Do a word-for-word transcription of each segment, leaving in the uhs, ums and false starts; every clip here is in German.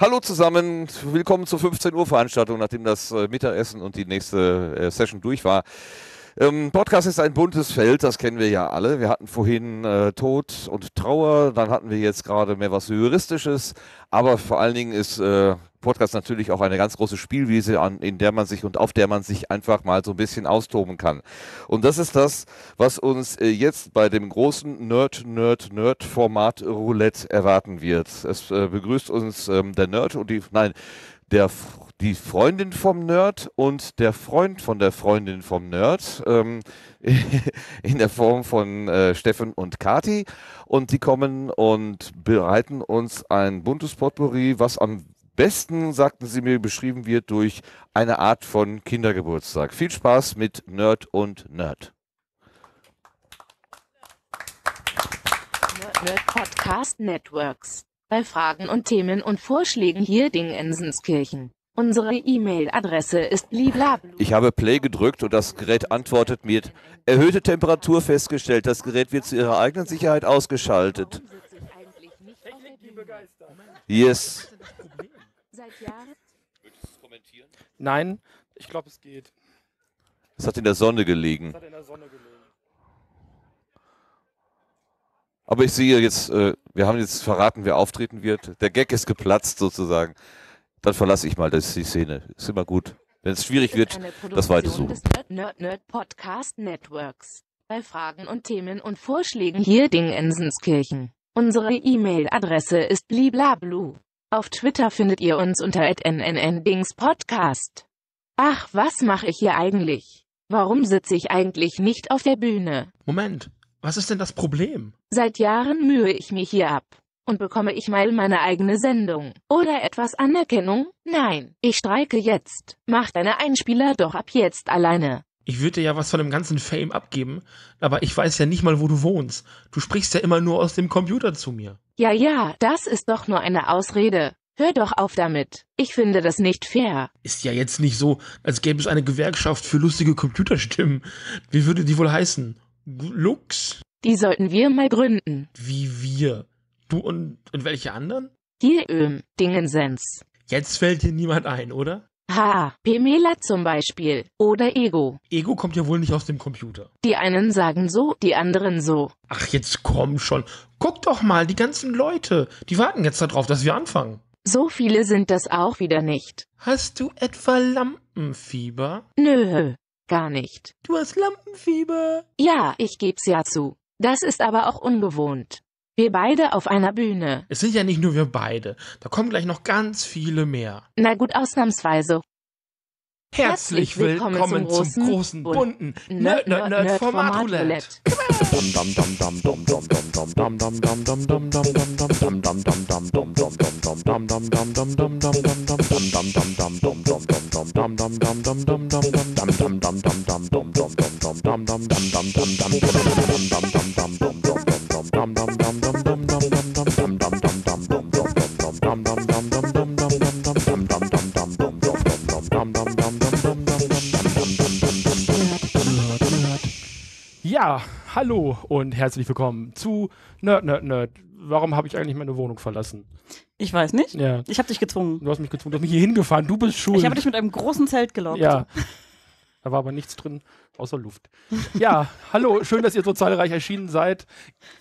Hallo zusammen, willkommen zur fünfzehn Uhr Veranstaltung, nachdem das äh, Mittagessen und die nächste äh, Session durch war. Ähm, Podcast ist ein buntes Feld, das kennen wir ja alle. Wir hatten vorhin äh, Tod und Trauer, dann hatten wir jetzt gerade mehr was Juristisches, aber vor allen Dingen ist äh, Podcast natürlich auch eine ganz große Spielwiese, an, in der man sich und auf der man sich einfach mal so ein bisschen austoben kann. Und das ist das, was uns äh, jetzt bei dem großen Nerd-Nerd-Nerd-Format-Roulette erwarten wird. Es äh, begrüßt uns ähm, der Nerd und die, nein, der Die Freundin vom Nerd und der Freund von der Freundin vom Nerd ähm, in der Form von äh, Steffen und Kathi. Und die kommen und bereiten uns ein buntes Potpourri, was am besten, sagten sie mir, beschrieben wird durch eine Art von Kindergeburtstag. Viel Spaß mit Nerd und Nerd. Nerd-Nerd-Podcast-Networks. Bei Fragen und Themen und Vorschlägen hier Dingensenskirchen. Unsere E-Mail-Adresse ist liblablu. Ich habe Play gedrückt und das Gerät antwortet mit erhöhte Temperatur festgestellt. Das Gerät wird zu ihrer eigenen Sicherheit ausgeschaltet. Yes. Nein, ich glaube, es geht. Es hat in der Sonne gelegen. Aber ich sehe jetzt, wir haben jetzt verraten, wer auftreten wird. Der Gag ist geplatzt sozusagen. Dann verlasse ich mal das, die Szene. Ist immer gut. Wenn es schwierig wird, das Weite suchen. Nerd-Nerd-Nerd-Podcast-Networks. Bei Fragen und Themen und Vorschlägen hier Dingensenskirchen. Unsere E-Mail-Adresse ist liblablu. Auf Twitter findet ihr uns unter at n n n dings podcast. Ach, was mache ich hier eigentlich? Warum sitze ich eigentlich nicht auf der Bühne? Moment, was ist denn das Problem? Seit Jahren mühe ich mich hier ab. Und bekomme ich mal meine eigene Sendung? Oder etwas Anerkennung? Nein, ich streike jetzt. Mach deine Einspieler doch ab jetzt alleine. Ich würde ja was von dem ganzen Fame abgeben, aber ich weiß ja nicht mal, wo du wohnst. Du sprichst ja immer nur aus dem Computer zu mir. Ja, ja, das ist doch nur eine Ausrede. Hör doch auf damit. Ich finde das nicht fair. Ist ja jetzt nicht so, als gäbe es eine Gewerkschaft für lustige Computerstimmen. Wie würde die wohl heißen? Lux? Die sollten wir mal gründen. Wie wir? Du und, und welche anderen? Hier, ähm, Dingensens. Jetzt fällt dir niemand ein, oder? Ha, Pamela zum Beispiel. Oder Ego. Ego kommt ja wohl nicht aus dem Computer. Die einen sagen so, die anderen so. Ach, jetzt komm schon. Guck doch mal, die ganzen Leute. Die warten jetzt darauf, dass wir anfangen. So viele sind das auch wieder nicht. Hast du etwa Lampenfieber? Nö, gar nicht. Du hast Lampenfieber? Ja, ich geb's ja zu. Das ist aber auch ungewohnt. Wir beide auf einer Bühne. Es sind ja nicht nur wir beide. Da kommen gleich noch ganz viele mehr. Na gut, ausnahmsweise. Herzlich, Herzlich willkommen, willkommen zum, zum großen, bunten Nerd-Nerd-Nerd-Format-Roulette. Ja, hallo und herzlich willkommen zu Nerd-Nerd-Nerd. Warum habe ich eigentlich meine Wohnung verlassen? Ich weiß nicht. Ja. Ich habe dich gezwungen. Du hast mich gezwungen. Du hast mich hier hingefahren. Du bist schuld. Ich habe dich mit einem großen Zelt gelockt. Ja. Da war aber nichts drin, außer Luft. Ja, hallo, schön, dass ihr so zahlreich erschienen seid.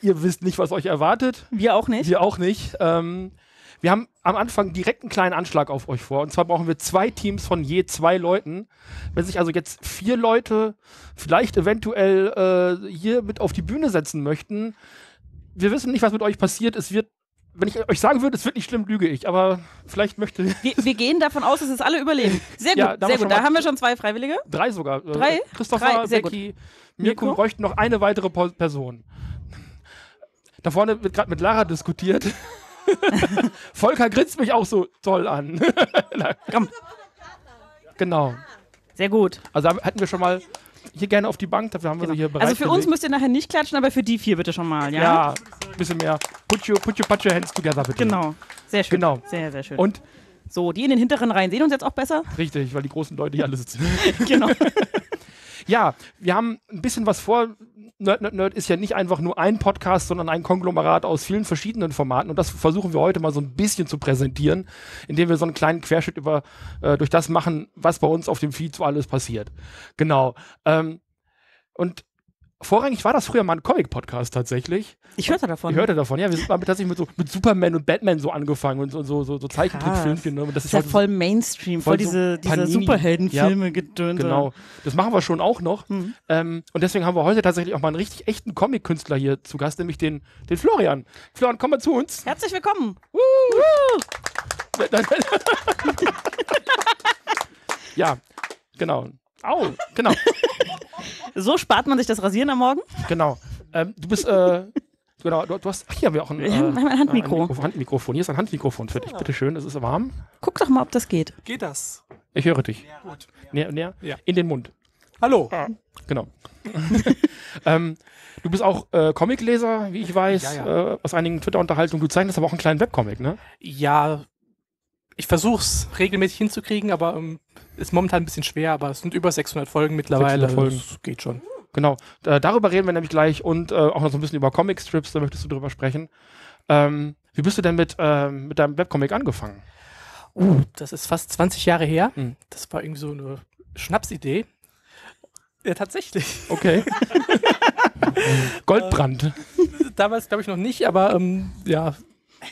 Ihr wisst nicht, was euch erwartet. Wir auch nicht. Wir auch nicht. Ähm, wir haben am Anfang direkt einen kleinen Anschlag auf euch vor. Und zwar brauchen wir zwei Teams von je zwei Leuten. Wenn sich also jetzt vier Leute vielleicht eventuell äh, hier mit auf die Bühne setzen möchten, wir wissen nicht, was mit euch passiert. Es wird, wenn ich euch sagen würde, es wird nicht schlimm, lüge ich, aber vielleicht möchte wir, wir gehen davon aus, dass es alle überleben. Sehr ja, gut, sehr gut. Da haben wir schon zwei Freiwillige. Drei sogar. Drei? Christopher, Drei. Becky, Mirko, Mirko bräuchten noch eine weitere Person. Da vorne wird gerade mit Lara diskutiert. Volker grinst mich auch so toll an. Komm. Genau. Sehr gut. Also hatten wir schon mal hier gerne auf die Bank, dafür haben wir genau. so hier bereit. Also für gelegt. Uns müsst ihr nachher nicht klatschen, aber für die vier bitte schon mal, ja? Ja, ein bisschen mehr. Put your, put your, put your hands together, bitte. Genau, sehr schön. Genau. Sehr, sehr schön. Und so, die in den hinteren Reihen sehen uns jetzt auch besser? Richtig, weil die großen Leute hier alle sitzen. Genau. Ja, wir haben ein bisschen was vor. Nerd, Nerd, Nerd ist ja nicht einfach nur ein Podcast, sondern ein Konglomerat aus vielen verschiedenen Formaten. Und das versuchen wir heute mal so ein bisschen zu präsentieren, indem wir so einen kleinen Querschnitt über äh, durch das machen, was bei uns auf dem Feed so alles passiert. Genau. Ähm, und vorrangig war das früher mal ein Comic-Podcast tatsächlich. Ich hörte davon. Ich hörte davon, ja. Wir sind mal tatsächlich mit, so, mit Superman und Batman so angefangen und so, so, so, so Zeichentrickfilmchen. Ne? Das ist ja halt voll Mainstream, voll, voll diese, so diese Superheldenfilme, ja, gedönt. Genau, das machen wir schon auch noch. Mhm. Ähm, und deswegen haben wir heute tatsächlich auch mal einen richtig echten Comic-Künstler hier zu Gast, nämlich den, den Florian. Florian, komm mal zu uns. Herzlich willkommen. Woo! Woo! Ja, genau. Au, genau. So spart man sich das Rasieren am Morgen. Genau. Ähm, du bist, äh, genau, du, du hast, ach, hier haben wir auch ein, äh, ein Handmikro. Ein Handmikrofon. Hier ist ein Handmikrofon für dich. Ja. Bitteschön, es ist warm. Guck doch mal, ob das geht. Geht das? Ich höre dich. Näher, gut. Näher, näher. Ja. In den Mund. Hallo. Ah. Genau. ähm, du bist auch äh, Comicleser, wie ich weiß, ja, ja. Äh, aus einigen Twitter-Unterhaltungen. Du zeichnest aber auch einen kleinen Webcomic, ne? Ja, ich versuch's regelmäßig hinzukriegen, aber ähm, ist momentan ein bisschen schwer, aber es sind über sechshundert Folgen mittlerweile. sechshundert Folgen. Das geht schon. Genau. Äh, darüber reden wir nämlich gleich und äh, auch noch so ein bisschen über Comic-Strips, da möchtest du drüber sprechen. Ähm, wie bist du denn mit, äh, mit deinem Webcomic angefangen? Uh, das ist fast zwanzig Jahre her. Hm. Das war irgendwie so eine Schnapsidee. Ja, tatsächlich. Okay. Goldbrand. Äh, damals glaube ich noch nicht, aber ähm, ja,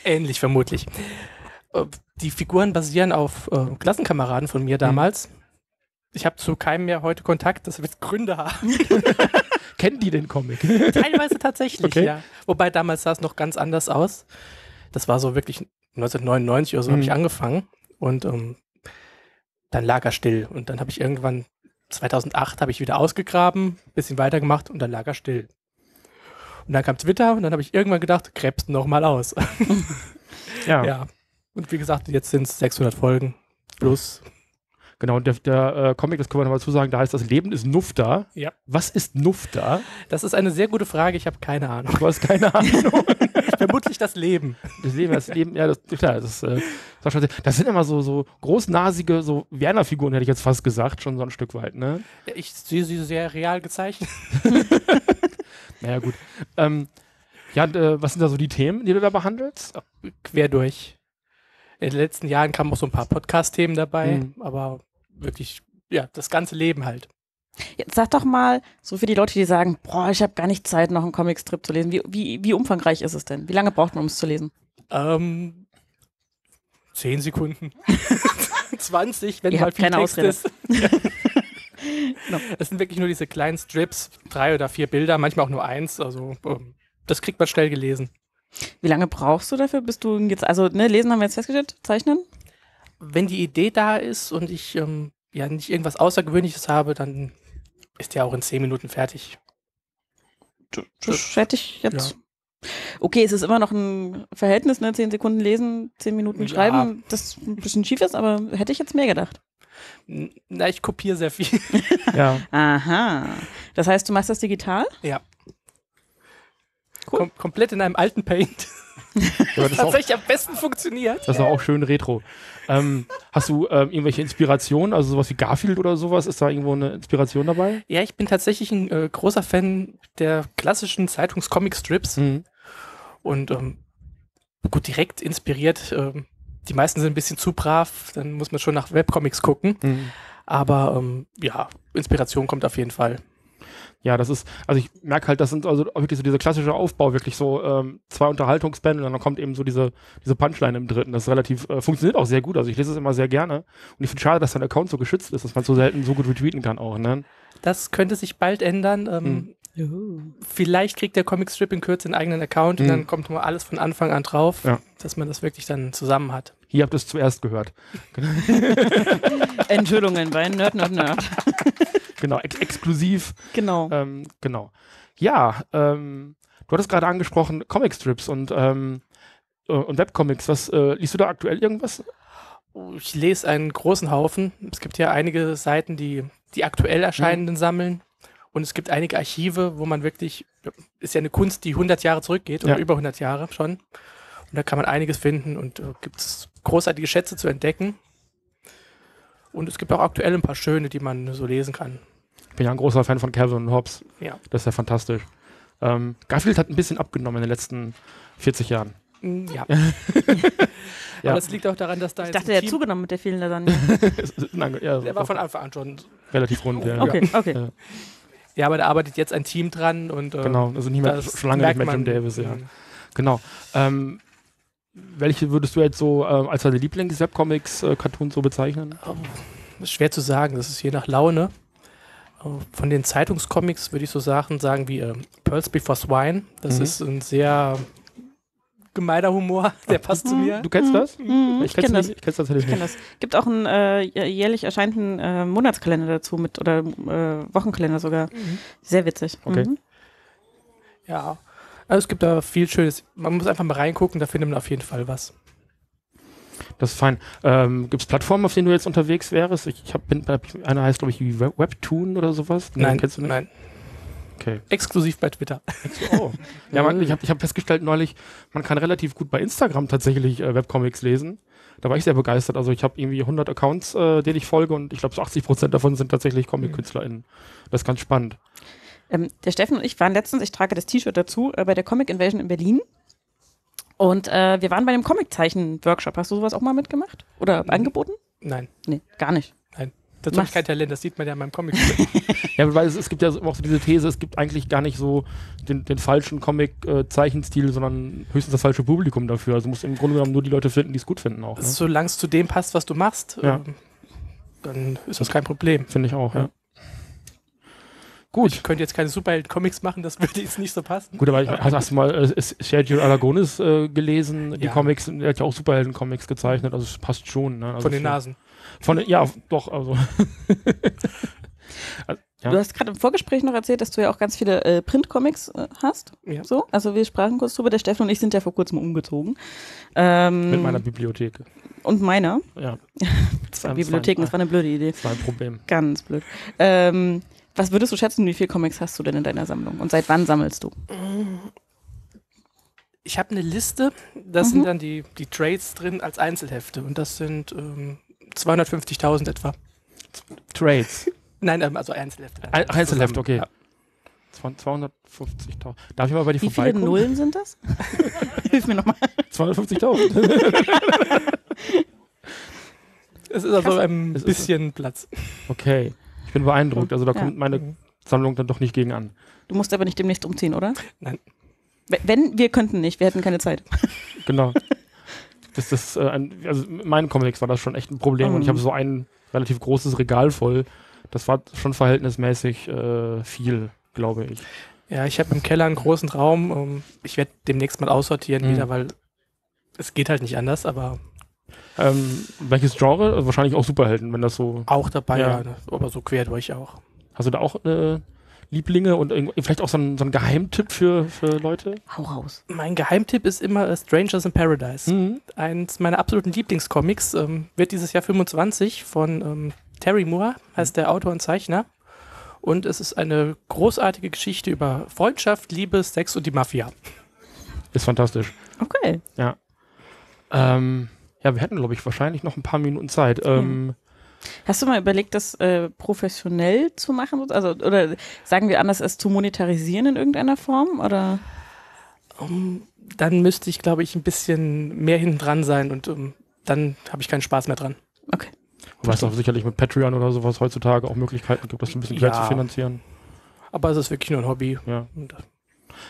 ähnlich vermutlich. Die Figuren basieren auf äh, Klassenkameraden von mir damals. Mhm. Ich habe zu keinem mehr heute Kontakt, das wird Gründe haben. Kennen die den Comic? Teilweise tatsächlich, okay. Ja. Wobei damals sah es noch ganz anders aus. Das war so wirklich neunzehnhundertneunundneunzig oder so, mhm, habe ich angefangen. Und ähm, dann lag er still. Und dann habe ich irgendwann, zweitausendacht, habe ich wieder ausgegraben, ein bisschen weitergemacht und dann lag er still. Und dann kam Twitter und dann habe ich irgendwann gedacht, gräbst noch mal aus. Ja. Ja. Und wie gesagt, jetzt sind es sechshundert Folgen plus. Genau, und der, der äh, Comic, das können wir nochmal zusagen, da heißt, das Leben ist Nufta. Ja. Was ist Nufta? Das ist eine sehr gute Frage, ich habe keine Ahnung. Du hast keine Ahnung. Vermutlich das Leben. Das Leben, das Leben, ja, das, klar, das, äh, das, schon, das sind immer so, so großnasige, so Werner-Figuren, hätte ich jetzt fast gesagt, schon so ein Stück weit, ne? Ich sehe sie sehr real gezeichnet. Naja, gut. Ähm, ja, und, äh, was sind da so die Themen, die du da behandelst? Quer durch. In den letzten Jahren kamen auch so ein paar Podcast-Themen dabei, mhm, aber wirklich, ja, das ganze Leben halt. Jetzt sag doch mal, so für die Leute, die sagen, boah, ich habe gar nicht Zeit, noch einen Comicstrip zu lesen. Wie, wie, wie umfangreich ist es denn? Wie lange braucht man, um es zu lesen? Ähm, zehn Sekunden. zwanzig, wenn mal viel Text ist. No. Es sind wirklich nur diese kleinen Strips, drei oder vier Bilder, manchmal auch nur eins, also ähm, das kriegt man schnell gelesen. Wie lange brauchst du dafür? Bist du jetzt, also ne, lesen haben wir jetzt festgestellt, zeichnen? Wenn die Idee da ist und ich ähm, ja nicht irgendwas Außergewöhnliches habe, dann ist der auch in zehn Minuten fertig. Fertig jetzt? Ja. Okay, es ist immer noch ein Verhältnis, ne? Zehn Sekunden lesen, zehn Minuten schreiben, ja, das ein bisschen schief ist, aber hätte ich jetzt mehr gedacht. Na, ich kopiere sehr viel. Ja. Aha. Das heißt, du machst das digital? Ja. Cool. Kom komplett in einem alten Paint. Ja, das tatsächlich auch, am besten funktioniert. Das war auch schön retro. Ähm, hast du ähm, irgendwelche Inspirationen, also sowas wie Garfield oder sowas? Ist da irgendwo eine Inspiration dabei? Ja, ich bin tatsächlich ein äh, großer Fan der klassischen Zeitungs-Comic-Strips. Mhm. Und ähm, gut, direkt inspiriert. Ähm, die meisten sind ein bisschen zu brav, dann muss man schon nach Webcomics gucken. Mhm. Aber ähm, ja, Inspiration kommt auf jeden Fall. Ja, das ist, also ich merke halt, das sind also wirklich so dieser klassische Aufbau, wirklich so ähm, zwei Unterhaltungspanel und dann kommt eben so diese, diese Punchline im dritten. Das ist relativ, äh, funktioniert auch sehr gut, also ich lese es immer sehr gerne und ich finde schade, dass dein Account so geschützt ist, dass man so selten so gut retweeten kann auch, ne? Das könnte sich bald ändern. Ähm, hm. Vielleicht kriegt der Comicstrip in Kürze einen eigenen Account und hm. dann kommt nur alles von Anfang an drauf, ja, dass man das wirklich dann zusammen hat. Hier habt ihr es zuerst gehört. Enthüllungen bei Nerd, Nerd, Nerd. Genau, ex exklusiv. Genau. Ähm, genau. Ja, ähm, du hattest gerade angesprochen, Comicstrips und, ähm, und Webcomics. Was äh, liest du da aktuell irgendwas? Ich lese einen großen Haufen. Es gibt ja einige Seiten, die die aktuell erscheinenden mhm. sammeln. Und es gibt einige Archive, wo man wirklich, ist ja eine Kunst, die hundert Jahre zurückgeht, oder ja, über hundert Jahre schon. Und da kann man einiges finden und äh, gibt es großartige Schätze zu entdecken. Und es gibt auch aktuell ein paar schöne, die man so lesen kann. Ich bin ja ein großer Fan von Calvin und Hobbes. Ja. Das ist ja fantastisch. Ähm, Garfield hat ein bisschen abgenommen in den letzten vierzig Jahren. Ja. Ja. Aber das liegt auch daran, dass da ich jetzt. Ich dachte, der hat zugenommen mit der vielen Lasagne. Ja, der war von Anfang an schon relativ rund. Ja. Okay, okay. Ja. Ja, aber da arbeitet jetzt ein Team dran und. Äh, genau, also nicht mehr, schon lange nicht mehr Jim Davis, ja. Mhm. Genau. Ähm, welche würdest du jetzt so äh, als deine Lieblings-Webcomics-Cartoons so bezeichnen? Oh, das ist schwer zu sagen, das ist je nach Laune. Von den Zeitungscomics würde ich so Sachen sagen wie äh, Pearls Before Swine. Das mhm. ist ein sehr gemeiner Humor, der passt mhm. zu mir. Du kennst das? Mhm. Ich, ich kenne das. Ich kenne das. Ich kenn das. Gibt auch einen äh, jährlich erscheinenden äh, Monatskalender dazu mit oder äh, Wochenkalender sogar. Mhm. Sehr witzig. Okay. Mhm. Ja, also es gibt da viel Schönes. Man muss einfach mal reingucken, da findet man auf jeden Fall was. Das ist fein. Ähm, gibt es Plattformen, auf denen du jetzt unterwegs wärst? Ich, ich hab, bin, einer heißt, glaube ich, Web Webtoon oder sowas. Nee, nein, kennst du nicht? Nein. Okay. Exklusiv bei Twitter. Oh. Ja, man, ich habe ich hab festgestellt neulich, man kann relativ gut bei Instagram tatsächlich äh, Webcomics lesen. Da war ich sehr begeistert. Also ich habe irgendwie hundert Accounts, äh, denen ich folge und ich glaube so achtzig Prozent davon sind tatsächlich Comic-KünstlerInnen. Das ist ganz spannend. Ähm, der Steffen und ich waren letztens, ich trage das T-Shirt dazu, äh, bei der Comic-Invasion in Berlin. Und äh, wir waren bei einem Comiczeichen-Workshop. Hast du sowas auch mal mitgemacht? Oder N- angeboten? Nein. Nee, gar nicht. Nein. Das ist kein Talent, das sieht man ja in meinem Comic. Ja, weil es, es gibt ja auch so diese These, es gibt eigentlich gar nicht so den, den falschen Comic-Zeichenstil, äh, sondern höchstens das falsche Publikum dafür. Also du musst im Grunde genommen nur die Leute finden, die es gut finden auch. Ne? Solange es zu dem passt, was du machst, ja. ähm, dann ist das kein Problem. Finde ich auch, ja. ja. Gut. Ich könnte jetzt keine Superheld-Comics machen, das würde jetzt nicht so passen. Gut, aber ich, also hast du mal äh, Sergio Aragones äh, gelesen? Ja. Die Comics, er hat ja auch Superhelden-Comics gezeichnet, also es passt schon. Ne? Also von den Nasen. Von, ja, doch. Also. also ja. Du hast gerade im Vorgespräch noch erzählt, dass du ja auch ganz viele äh, Print-Comics äh, hast. Ja. So? Also wir sprachen kurz drüber, der Steffen und ich sind ja vor kurzem umgezogen. Ähm, Mit meiner Bibliothek. Und meiner. Ja. Zwei Bibliotheken, das war eine blöde Idee. Das war ein Problem. Ganz blöd. Ähm, was würdest du schätzen, wie viele Comics hast du denn in deiner Sammlung? Und seit wann sammelst du? Ich habe eine Liste, da mhm. sind dann die, die Trades drin als Einzelhefte. Und das sind ähm, zweihundertfünfzigtausend etwa. Trades? Nein, also Einzelhefte. Ein, Einzelhefte, okay. Ja. zweihundertfünfzigtausend. Darf ich mal bei dir vorbeikommen? Wie viele Nullen sind das? Hilf mir nochmal. zweihundertfünfzigtausend. Es ist also ein es bisschen so. Platz. Okay. Ich bin beeindruckt, also da ja. kommt meine Sammlung dann doch nicht gegen an. Du musst aber nicht demnächst umziehen, oder? Nein. Wenn, wir könnten nicht, wir hätten keine Zeit. Genau. Das ist, äh, ein, also mit meinen Comics war das schon echt ein Problem um. und ich habe so ein relativ großes Regal voll. Das war schon verhältnismäßig äh, viel, glaube ich. Ja, ich habe im Keller einen großen Raum. Um, ich werde demnächst mal aussortieren mhm. wieder, weil es geht halt nicht anders, aber... Ähm, welches Genre? Also wahrscheinlich auch Superhelden, wenn das so... Auch dabei, ja. ja aber so quer durch auch. Hast du da auch äh, Lieblinge und äh, vielleicht auch so einen so Geheimtipp für, für Leute? Hau raus. Mein Geheimtipp ist immer äh, Strangers in Paradise. Mhm. Eins meiner absoluten Lieblingscomics. Ähm, wird dieses Jahr fünfundzwanzig von ähm, Terry Moore, heißt der Autor und Zeichner. Und es ist eine großartige Geschichte über Freundschaft, Liebe, Sex und die Mafia. Ist fantastisch. Okay. Ja. Ähm... Ja, wir hätten, glaube ich, wahrscheinlich noch ein paar Minuten Zeit. Ähm, Hast du mal überlegt, das äh, professionell zu machen? Also, oder sagen wir anders, es zu monetarisieren in irgendeiner Form? Oder? Um, dann müsste ich, glaube ich, ein bisschen mehr hinten dran sein und um, dann habe ich keinen Spaß mehr dran. Okay. Weil es auch sicherlich mit Patreon oder sowas heutzutage auch Möglichkeiten gibt, das ein bisschen ja. Geld zu finanzieren. Aber es ist wirklich nur ein Hobby. Ja. Und,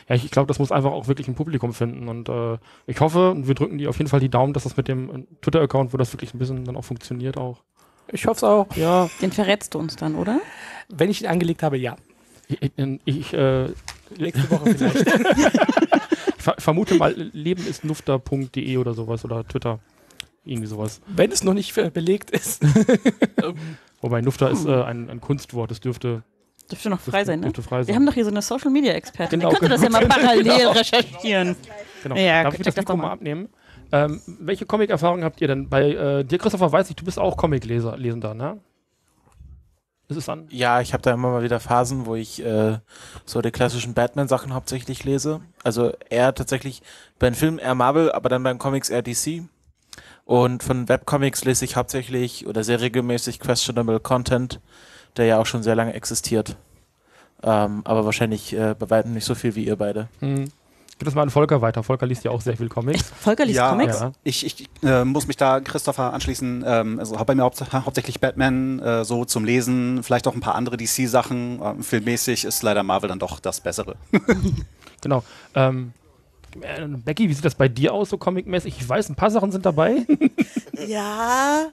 Ja, ich glaube, das muss einfach auch wirklich ein Publikum finden und äh, ich hoffe, und wir drücken dir auf jeden Fall die Daumen, dass das mit dem Twitter-Account, wo das wirklich ein bisschen dann auch funktioniert auch. Ich hoffe es auch. Ja. Den verrätst du uns dann, oder? Wenn ich ihn angelegt habe, ja. Ich, ich äh, nächste Woche vielleicht. Ich ver- vermute mal, leben ist nufta punkt de oder sowas oder Twitter. Irgendwie sowas. Wenn es noch nicht belegt ist. Wobei Nufta ist äh, ein, ein Kunstwort, es dürfte... Dürfte noch frei sein, ne? Frei sein. Wir haben doch hier so eine Social-Media-Expertin. Genau, ich könnte genau. das ja mal parallel genau. recherchieren. Genau. Ja, darf ich das Mikro mal abnehmen? Ähm, welche Comic-Erfahrung habt ihr denn? Bei äh, dir, Christopher, weiß ich, du bist auch Comic-Lesender, ne? Ist es an? Ja, ich habe da immer mal wieder Phasen, wo ich äh, so die klassischen Batman-Sachen hauptsächlich lese. Also eher tatsächlich beim Film eher Marvel, aber dann beim Comics eher D C. Und von Webcomics lese ich hauptsächlich oder sehr regelmäßig Questionable Content, der ja auch schon sehr lange existiert. Ähm, aber wahrscheinlich äh, bei weitem nicht so viel wie ihr beide. Hm. Gib das mal an Volker weiter. Volker liest ja auch sehr viel Comics. Volker liest ja, Comics? Ja. Ich, ich äh, muss mich da Christopher anschließen. Ähm, also habe bei mir hau hauptsächlich Batman äh, so zum Lesen, vielleicht auch ein paar andere D C-Sachen. Ähm, filmmäßig ist leider Marvel dann doch das Bessere. Genau. Ähm, äh, Becky, wie sieht das bei dir aus, so comicmäßig? Ich weiß, ein paar Sachen sind dabei. Ja,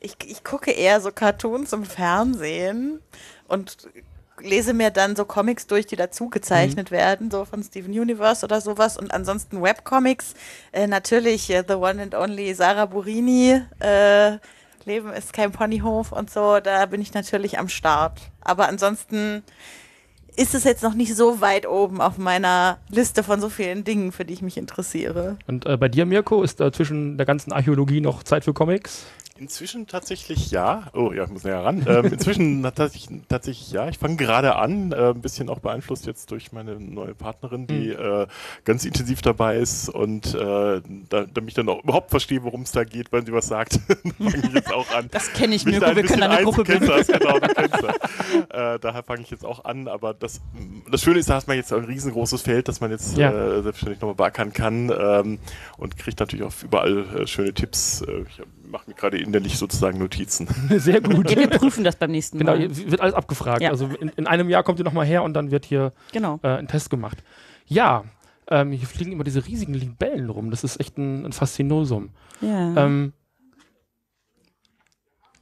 ich, ich gucke eher so Cartoons im Fernsehen und lese mir dann so Comics durch, die dazu gezeichnet mhm. werden, so von Steven Universe oder sowas. Und ansonsten Webcomics, äh, natürlich äh, The One and Only Sarah Burini, äh, Leben ist kein Ponyhof und so, da bin ich natürlich am Start. Aber ansonsten ist es jetzt noch nicht so weit oben auf meiner Liste von so vielen Dingen, für die ich mich interessiere. Und äh, bei dir, Mirko, ist äh, zwischen der ganzen Archäologie noch Zeit für Comics? Inzwischen tatsächlich ja. Oh, ja, ich muss näher ran. Ähm, inzwischen tatsächlich, tatsächlich ja. Ich fange gerade an, äh, ein bisschen auch beeinflusst jetzt durch meine neue Partnerin, die mhm. äh, ganz intensiv dabei ist und äh, da, da mich dann auch überhaupt verstehe, worum es da geht, wenn sie was sagt. Fange ich jetzt auch an. Das kenne ich, Mirko, wir können eine Gruppe bilden. Genau, du kennst das. Äh, daher fange ich jetzt auch an, aber das, das Schöne ist, da hat man jetzt ein riesengroßes Feld, das man jetzt ja. äh, selbstständig nochmal beackern kann ähm, und kriegt natürlich auch überall äh, schöne Tipps. Äh, ich mache mir gerade innerlich sozusagen Notizen. Sehr gut. Ja, wir prüfen das beim nächsten Mal. Genau, wird alles abgefragt. Ja. Also in, in einem Jahr kommt ihr nochmal her und dann wird hier genau. äh, ein Test gemacht. Ja, ähm, hier fliegen immer diese riesigen Libellen rum. Das ist echt ein, ein Faszinosum. Ja. Ähm,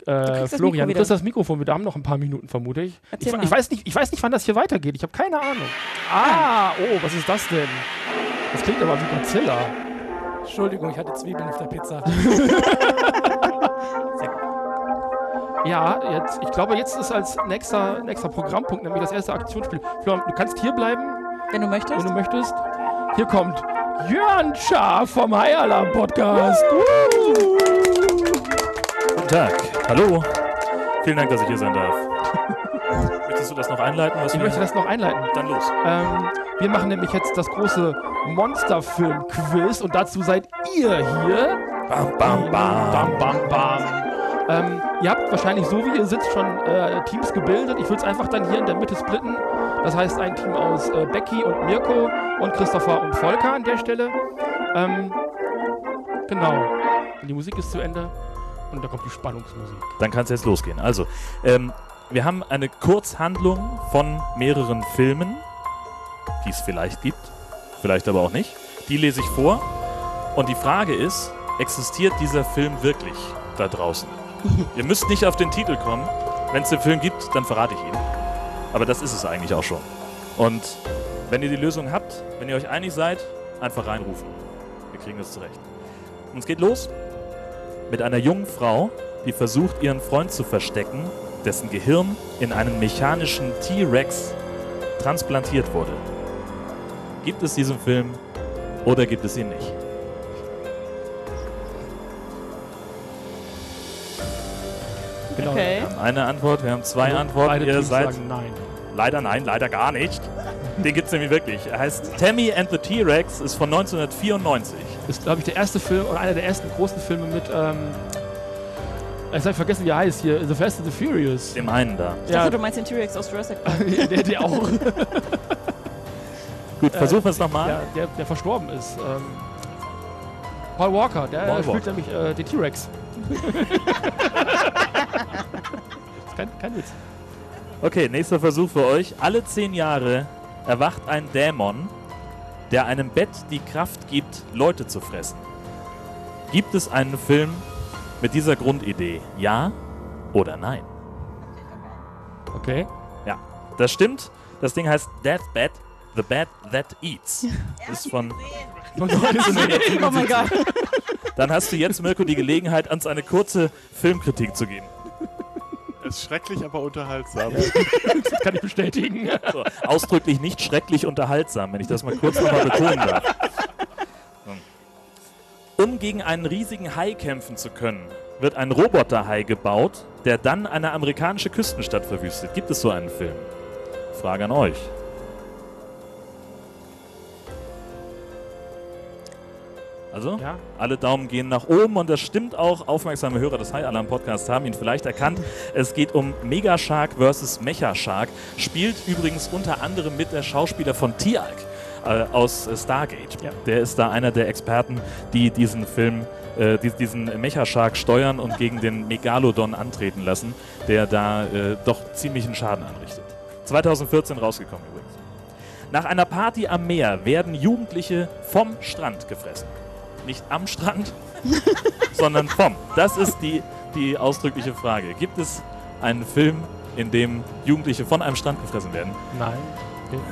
äh, du Florian, du kriegst das Mikrofon wieder. Wir haben noch ein paar Minuten, vermute ich. Ich, ich, weiß nicht, ich weiß nicht, wann das hier weitergeht. Ich habe keine Ahnung. Ah, oh, was ist das denn? Das klingt aber wie Godzilla. Entschuldigung, ich hatte Zwiebeln auf der Pizza. Ja, jetzt, ich glaube, jetzt ist als nächster, nächster Programmpunkt nämlich das erste Aktionsspiel. Florian, du kannst hier bleiben. Wenn du möchtest. Wenn du möchtest. Hier kommt Jörn Schaaf vom Hai-Alarm-Podcast. Guten Tag. Hallo. Vielen Dank, dass ich hier sein darf. Möchtest du das noch einleiten? Was ich möchte das noch einleiten. Dann los. Ähm, wir machen nämlich jetzt das große Monsterfilm-Quiz und dazu seid ihr hier. Bam, bam, bam. Bam, bam, bam. Ähm, ihr habt wahrscheinlich so, wie ihr sitzt, schon äh, Teams gebildet. Ich würde es einfach dann hier in der Mitte splitten. Das heißt, ein Team aus äh, Becky und Mirko und Christopher und Volker an der Stelle. Ähm, genau. Und die Musik ist zu Ende und da kommt die Spannungsmusik. Dann kann es jetzt losgehen. Also, ähm, wir haben eine Kurzhandlung von mehreren Filmen, die es vielleicht gibt, vielleicht aber auch nicht. Die lese ich vor und die Frage ist, existiert dieser Film wirklich da draußen? Ihr müsst nicht auf den Titel kommen. Wenn es den Film gibt, dann verrate ich ihn. Aber das ist es eigentlich auch schon. Und wenn ihr die Lösung habt, wenn ihr euch einig seid, einfach reinrufen. Wir kriegen das zurecht. Und es geht los mit einer jungen Frau, die versucht, ihren Freund zu verstecken, dessen Gehirn in einen mechanischen T-Rex transplantiert wurde. Gibt es diesen Film oder gibt es ihn nicht? Genau. Okay. Wir haben eine Antwort, wir haben zwei also Antworten. Ihr Teams seid sagen nein. Leider nein, leider gar nicht. Den gibt es nämlich wirklich. Er heißt Tammy and the T-Rex, ist von neunzehnhundertvierundneunzig. Ist, glaube ich, der erste Film und einer der ersten großen Filme mit, ähm, jetzt habe ich vergessen, wie er heißt hier, The Fast and the Furious. Dem einen da. Ich dachte, ja. Du meinst den T-Rex aus Jurassic Park. der, der auch. Gut, versuchen wir es nochmal. Der, der, der verstorben ist. Ähm, Paul Walker, der Paul spielt Walker. nämlich äh, den T-Rex. Das ist kein, kein Witz. Okay, nächster Versuch für euch. Alle zehn Jahre erwacht ein Dämon, der einem Bett die Kraft gibt, Leute zu fressen. Gibt es einen Film mit dieser Grundidee? Ja oder nein? Okay. Ja, das stimmt. Das Ding heißt Deathbed, The Bed That Eats. Ist von... Oh mein Gott. Dann hast du jetzt, Mirko, die Gelegenheit, uns eine kurze Filmkritik zu geben. Ist schrecklich, aber unterhaltsam. Das kann ich bestätigen. So, ausdrücklich nicht schrecklich unterhaltsam, wenn ich das mal kurz nochmal betonen darf. Um gegen einen riesigen Hai kämpfen zu können, wird ein Roboterhai gebaut, der dann eine amerikanische Küstenstadt verwüstet. Gibt es so einen Film? Frage an euch. Also, ja. Alle Daumen gehen nach oben und das stimmt auch. Aufmerksame Hörer des Hai-Alarm-Podcasts haben ihn vielleicht erkannt. Es geht um Mega Shark versus Mecha Shark. Spielt übrigens unter anderem mit der Schauspieler von T-Alk äh, aus Stargate. Ja. Der ist da einer der Experten, die diesen Film, äh, die, diesen Mecha Shark steuern und gegen den Megalodon antreten lassen, der da äh, doch ziemlichen Schaden anrichtet. zwanzig vierzehn rausgekommen übrigens. Nach einer Party am Meer werden Jugendliche vom Strand gefressen. Nicht am Strand, sondern vom. Das ist die, die ausdrückliche Frage. Gibt es einen Film, in dem Jugendliche von einem Strand gefressen werden? Nein.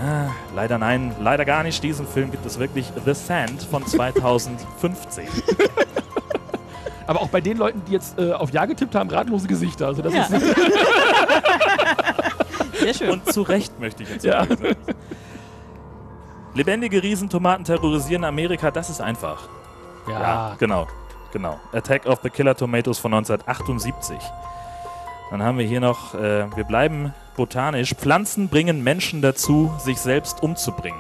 Ah, leider nein, leider gar nicht. Diesen Film gibt es wirklich. The Sand von zwanzig fünfzehn. Aber auch bei den Leuten, die jetzt äh, auf Ja getippt haben, ratlose Gesichter. Also das ja. ist sehr schön. Und zu Recht möchte ich jetzt ja. sagen. Lebendige Riesentomaten terrorisieren Amerika, das ist einfach. Ja. ja, genau, genau. Attack of the Killer Tomatoes von neunzehnhundertachtundsiebzig. Dann haben wir hier noch, äh, wir bleiben botanisch. Pflanzen bringen Menschen dazu, sich selbst umzubringen.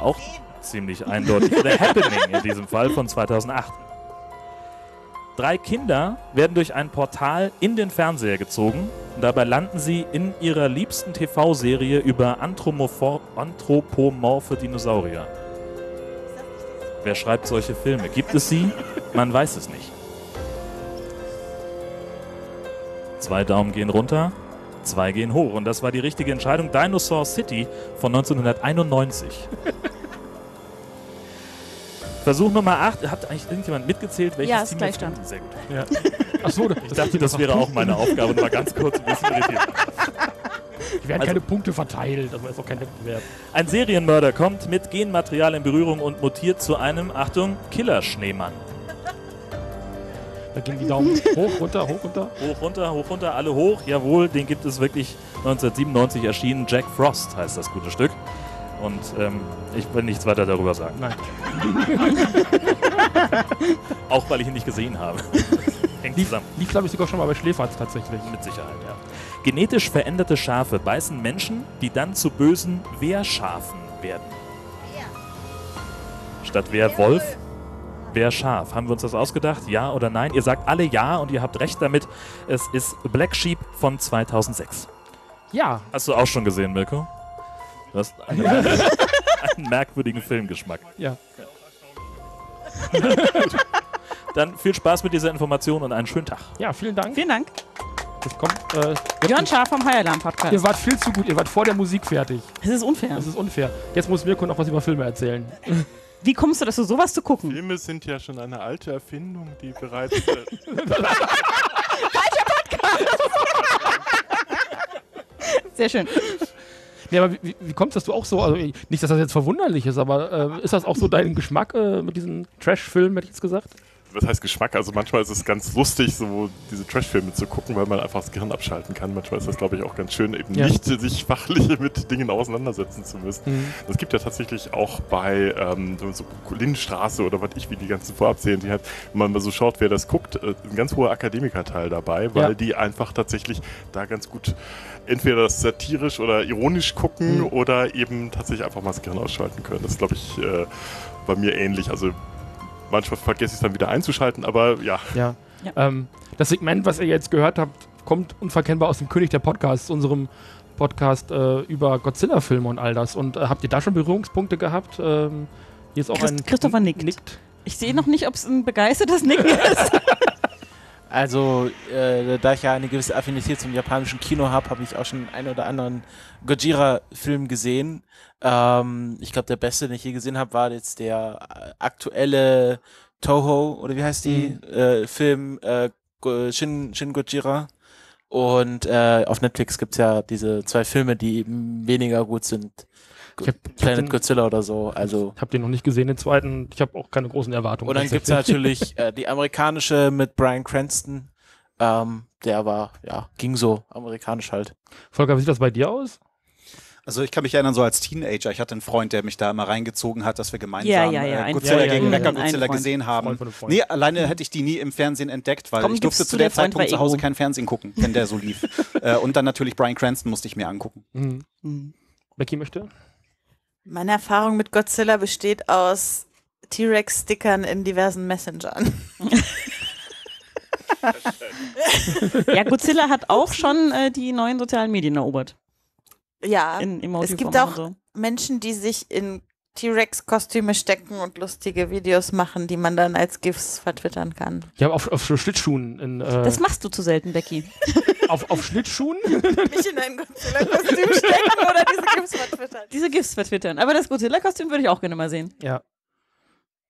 Auch ziemlich eindeutig. Oder Happening in diesem Fall von zweitausendacht. Drei Kinder werden durch ein Portal in den Fernseher gezogen. Dabei landen sie in ihrer liebsten T V-Serie über anthropomorphe Dinosaurier. Wer schreibt solche Filme? Gibt es sie? Man weiß es nicht. Zwei Daumen gehen runter, zwei gehen hoch. Und das war die richtige Entscheidung. Dinosaur City von neunzehnhunderteinundneunzig. Versuch Nummer acht. Habt eigentlich irgendjemand mitgezählt, welches ja, Team jetzt kommt? Sehr gut. Ja. Ach so, ich dachte, das wäre auch meine Aufgabe. Mal ganz kurz ein bisschen irritiert. Die werden also, keine Punkte verteilt, aber ist auch kein Wettbewerb. Ein Serienmörder kommt mit Genmaterial in Berührung und mutiert zu einem, Achtung, Killerschneemann. Da gehen die Daumen hoch, runter, hoch, runter. Hoch, runter, hoch, runter, alle hoch. Jawohl, den gibt es wirklich neunzehnhundertsiebenundneunzig erschienen. Jack Frost heißt das gute Stück. Und ähm, ich will nichts weiter darüber sagen. Nein. Auch weil ich ihn nicht gesehen habe. Hängt zusammen. Lief, glaube ich, sogar schon mal bei Schläferz tatsächlich. Mit Sicherheit, ja. Genetisch veränderte Schafe beißen Menschen, die dann zu bösen Wehrschafen werden. Statt Wehrwolf, Wehrschaf. Haben wir uns das ausgedacht? Ja oder nein? Ihr sagt alle ja und ihr habt recht damit. Es ist Black Sheep von zweitausendsechs. Ja. Hast du auch schon gesehen, Mirko? Du hast einen, einen merkwürdigen Filmgeschmack. Ja. Dann viel Spaß mit dieser Information und einen schönen Tag. Ja, vielen Dank. Vielen Dank. Das kommt, äh, Björn Schaaf vom Hai-Alarm-Podcast. Ihr wart viel zu gut, ihr wart vor der Musik fertig. Das ist unfair. Das ist unfair. Jetzt muss Mirko noch was über Filme erzählen. Wie kommst du dazu, sowas zu gucken? Filme sind ja schon eine alte Erfindung, die bereits... Falscher Podcast! Sehr schön. Nee, aber wie, wie kommt es, dass du auch so, also nicht, dass das jetzt verwunderlich ist, aber äh, ist das auch so dein Geschmack äh, mit diesen Trash-Filmen, hätte ich jetzt gesagt? Was heißt Geschmack? Also manchmal ist es ganz lustig, so diese Trash-Filme zu gucken, weil man einfach das Gehirn abschalten kann. Manchmal ist das, glaube ich, auch ganz schön, eben ja. nicht sich fachlich mit Dingen auseinandersetzen zu müssen. Mhm. Das gibt ja tatsächlich auch bei ähm, so Lindenstraße oder was ich, wie die ganzen Vorabserien, die halt, wenn man mal so schaut, wer das guckt, äh, ein ganz hoher Akademikerteil dabei, weil ja. die einfach tatsächlich da ganz gut entweder das satirisch oder ironisch gucken mhm. oder eben tatsächlich einfach mal das Gehirn ausschalten können. Das ist, glaube ich, äh, bei mir ähnlich. Also manchmal vergesse ich es dann wieder einzuschalten, aber ja. ja. ja. Ähm, das Segment, was ihr jetzt gehört habt, kommt unverkennbar aus dem König der Podcasts, unserem Podcast äh, über Godzilla-Filme und all das. Und äh, habt ihr da schon Berührungspunkte gehabt? Ähm, hier ist auch Christ ein Christopher nickt. nickt. Ich sehe noch nicht, ob es ein begeistertes Nicken ist. Also, äh, da ich ja eine gewisse Affinität zum japanischen Kino habe, habe ich auch schon einen oder anderen Gojira-Film gesehen. Ähm, ich glaube, der beste, den ich je gesehen habe, war jetzt der aktuelle Toho, oder wie heißt die, mhm. äh, Film äh, Shin, Shin Gojira. Und äh, auf Netflix gibt's ja diese zwei Filme, die eben weniger gut sind. Ich hab, Planet ich den, Godzilla oder so. Also ich habe den noch nicht gesehen, den zweiten. Ich habe auch keine großen Erwartungen. Und dann gibt es natürlich äh, die amerikanische mit Brian Cranston. Ähm, der war, ja, ging so, amerikanisch halt. Volker, wie sieht das bei dir aus? Also ich kann mich erinnern, so als Teenager, ich hatte einen Freund, der mich da immer reingezogen hat, dass wir gemeinsam ja, ja, ja, äh, Godzilla ja, ja, gegen ja, ja, Mechagodzilla gesehen haben. Nee, alleine hätte ich die nie im Fernsehen entdeckt, weil Komm, ich durfte zu der, der Zeitpunkt zu Hause kein Fernsehen gucken, wenn der so lief. äh, und dann natürlich Brian Cranston musste ich mir angucken. Mhm. Mhm. Becky möchte? Meine Erfahrung mit Godzilla besteht aus T-Rex-Stickern in diversen Messengern. Ja, Godzilla hat auch schon äh, die neuen sozialen Medien erobert. Ja, in, in es gibt auch so Menschen, die sich in T-Rex-Kostüme stecken und lustige Videos machen, die man dann als GIFs vertwittern kann. Ja, auf, auf Schlittschuhen. In, äh das machst du zu selten, Becky. auf, auf Schlittschuhen? Mich in ein Godzilla-Kostüm stecken oder diese GIFs vertwittern? Diese GIFs vertwittern. Aber das Godzilla-Kostüm würde ich auch gerne mal sehen. Ja.